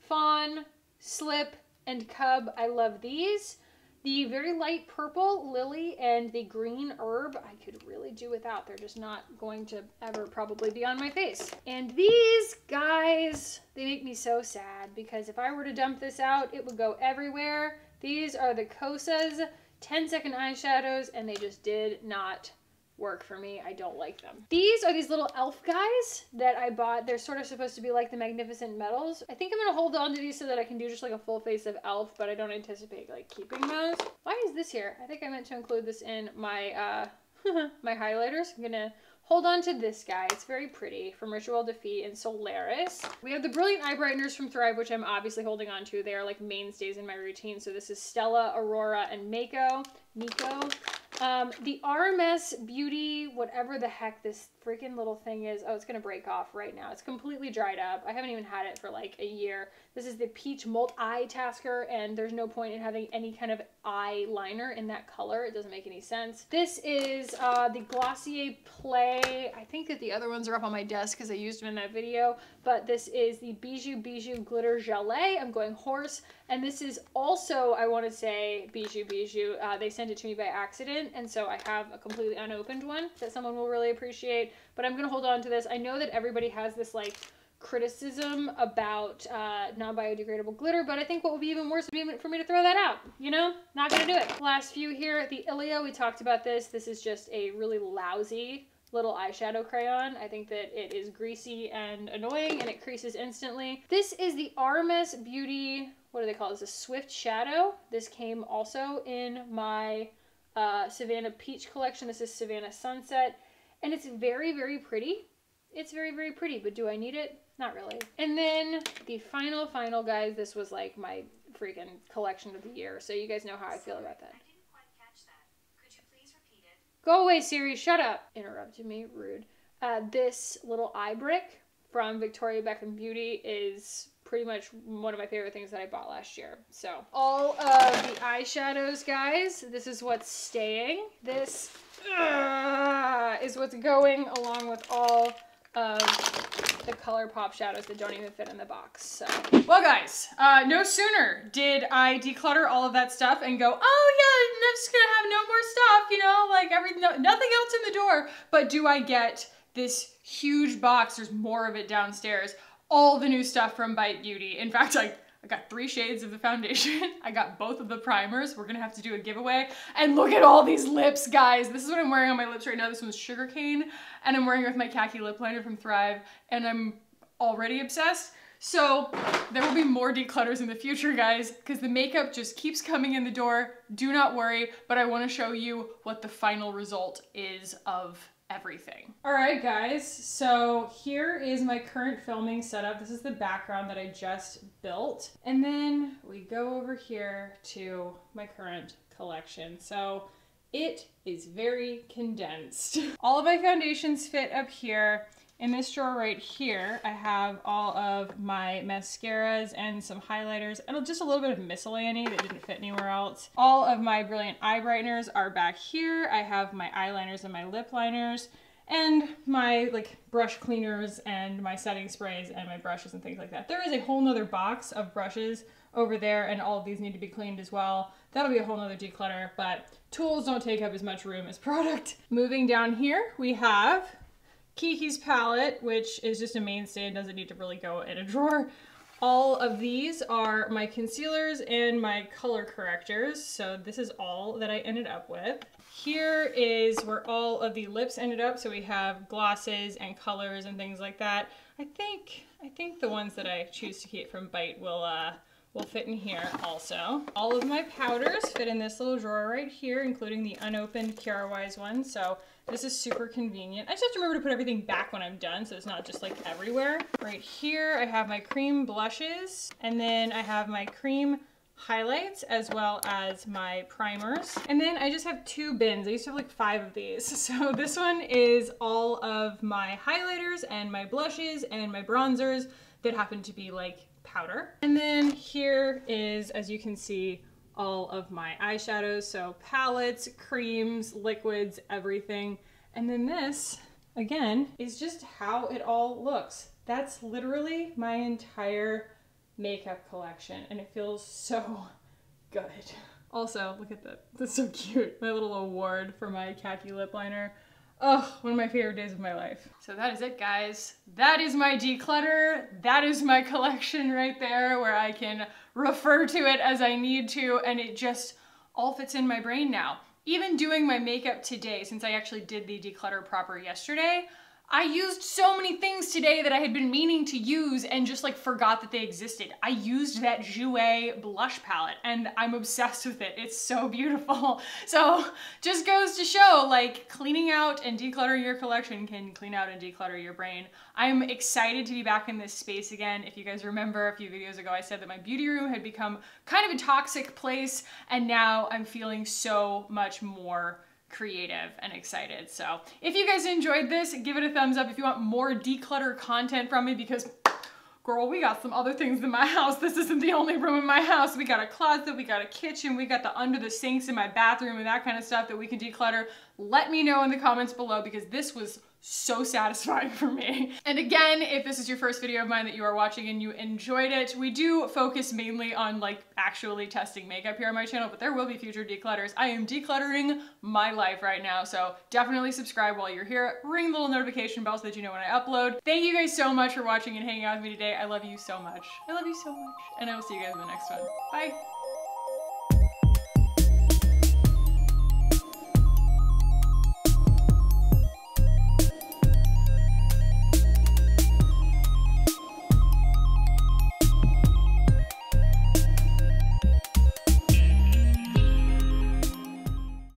Fawn, Slip, and Cub. I love these. The very light purple, Lily, and the green herb, I could really do without. They're just not going to ever probably be on my face. And these guys, they make me so sad because if I were to dump this out, it would go everywhere. These are the Kosas 10-second eyeshadows, and they just did not work for me. I don't like them. These are these little elf guys that I bought. They're sort of supposed to be like the Magnificent Metals. I think I'm gonna hold on to these so that I can do just like a full face of elf, but I don't anticipate like keeping those. Why is this here? I think I meant to include this in my my highlighters. I'm gonna hold on to this guy. It's very pretty, from Ritual Defeat and Solaris. We have the Brilliant Eye Brighteners from Thrive, which I'm obviously holding on to. They are like mainstays in my routine. So this is Stella, Aurora, and Miko. The RMS Beauty, whatever the heck this freaking little thing is. Oh, it's gonna break off right now. It's completely dried up. I haven't even had it for like a year. This is the Peach Malt Eye Tasker, and there's no point in having any kind of eyeliner in that color. It doesn't make any sense. This is the Glossier Play. I think that the other ones are up on my desk because I used them in that video, but this is the Bijou Glitter Gelée. I'm going horse. And this is also, I want to say, Bijou. They sent it to me by accident, and so I have a completely unopened one that someone will really appreciate, but I'm going to hold on to this. I know that everybody has this, like, criticism about non-biodegradable glitter, but I think what would be even worse would be for me to throw that out, you know? Not going to do it. Last few here, the Ilia, we talked about this. This is just a really lousy little eyeshadow crayon. I think that it is greasy and annoying, and it creases instantly. This is the RMS Beauty... what do they call this? A Swift Shadow. This came also in my Savannah Peach collection. This is Savannah Sunset, and it's very, very pretty. It's very, very pretty, but do I need it? Not really. And then the final guys, this was like my freaking collection of the year, so you guys know how I feel about that. I didn't quite catch that. Could you please repeat it? Go away, Siri, shut up. Interrupted me, rude. This little eye brick from Victoria Beckham Beauty is pretty much one of my favorite things that I bought last year. So all of the eyeshadows, guys, this is what's staying. This is what's going along with all of the ColourPop shadows that don't even fit in the box. So, well guys, no sooner did I declutter all of that stuff and go, oh yeah, I'm just gonna have no more stuff, you know, like everything, nothing else in the door. But do I get this huge box? There's more of it downstairs. All the new stuff from Bite Beauty. In fact, I I got 3 shades of the foundation. I got both of the primers. We're gonna have to do a giveaway. And look at all these lips, guys. This is what I'm wearing on my lips right now. This one's sugarcane, and I'm wearing it with my khaki lip liner from Thrive, and I'm already obsessed. So there will be more declutters in the future, guys, because the makeup just keeps coming in the door. Do not worry, but I wanna show you what the final result is of everything. All right, guys, so here is my current filming setup. This is the background that I just built. And then we go over here to my current collection. So it is very condensed. All of my foundations fit up here. In this drawer right here, I have all of my mascaras and some highlighters and just a little bit of miscellany that didn't fit anywhere else. All of my brilliant eye brighteners are back here. I have my eyeliners and my lip liners and my like brush cleaners and my setting sprays and my brushes and things like that. There is a whole nother box of brushes over there, and all of these need to be cleaned as well. That'll be a whole nother declutter, but tools don't take up as much room as product. Moving down here, we have Kiki's palette, which is just a mainstay and doesn't need to really go in a drawer. All of these are my concealers and my color correctors. So this is all that I ended up with. Here is where all of the lips ended up. So we have glosses and colors and things like that. I think the ones that I choose to keep from Bite will fit in here also. All of my powders fit in this little drawer right here, including the unopened Kiara Wise one. So this is super convenient. I just have to remember to put everything back when I'm done, so it's not just like everywhere. Right here, I have my cream blushes, and then I have my cream highlights as well as my primers. And then I just have 2 bins. I used to have like 5 of these. So this one is all of my highlighters and my blushes and my bronzers that happen to be like powder. And then here is, as you can see, all of my eyeshadows, so palettes, creams, liquids, everything. And then this, again, is just how it all looks. That's literally my entire makeup collection, and it feels so good. Also, look at that. That's so cute. My little award for my khaki lip liner. Oh, one of my favorite days of my life. So that is it, guys. That is my declutter. That is my collection right there, where I can refer to it as I need to, and it just all fits in my brain now. Even doing my makeup today, since I actually did the declutter proper yesterday, I used so many things today that I had been meaning to use and just like forgot that they existed. I used that Jouer blush palette and I'm obsessed with it. It's so beautiful. So just goes to show, like, cleaning out and decluttering your collection can clean out and declutter your brain. I'm excited to be back in this space again. If you guys remember, a few videos ago, I said that my beauty room had become kind of a toxic place, and now I'm feeling so much more creative and excited. So if you guys enjoyed this, give it a thumbs up. If you want more declutter content from me, because girl, we got some other things in my house. This isn't the only room in my house. We got a closet, we got a kitchen, we got the under the sinks in my bathroom and that kind of stuff that we can declutter. Let me know in the comments below, because this was so satisfying for me. And again, if this is your first video of mine that you are watching and you enjoyed it, we do focus mainly on like actually testing makeup here on my channel, but there will be future declutters. I am decluttering my life right now, so definitely subscribe while you're here. Ring the little notification bell so that you know when I upload. Thank you guys so much for watching and hanging out with me today. I love you so much. I love you so much. And I will see you guys in the next one. Bye.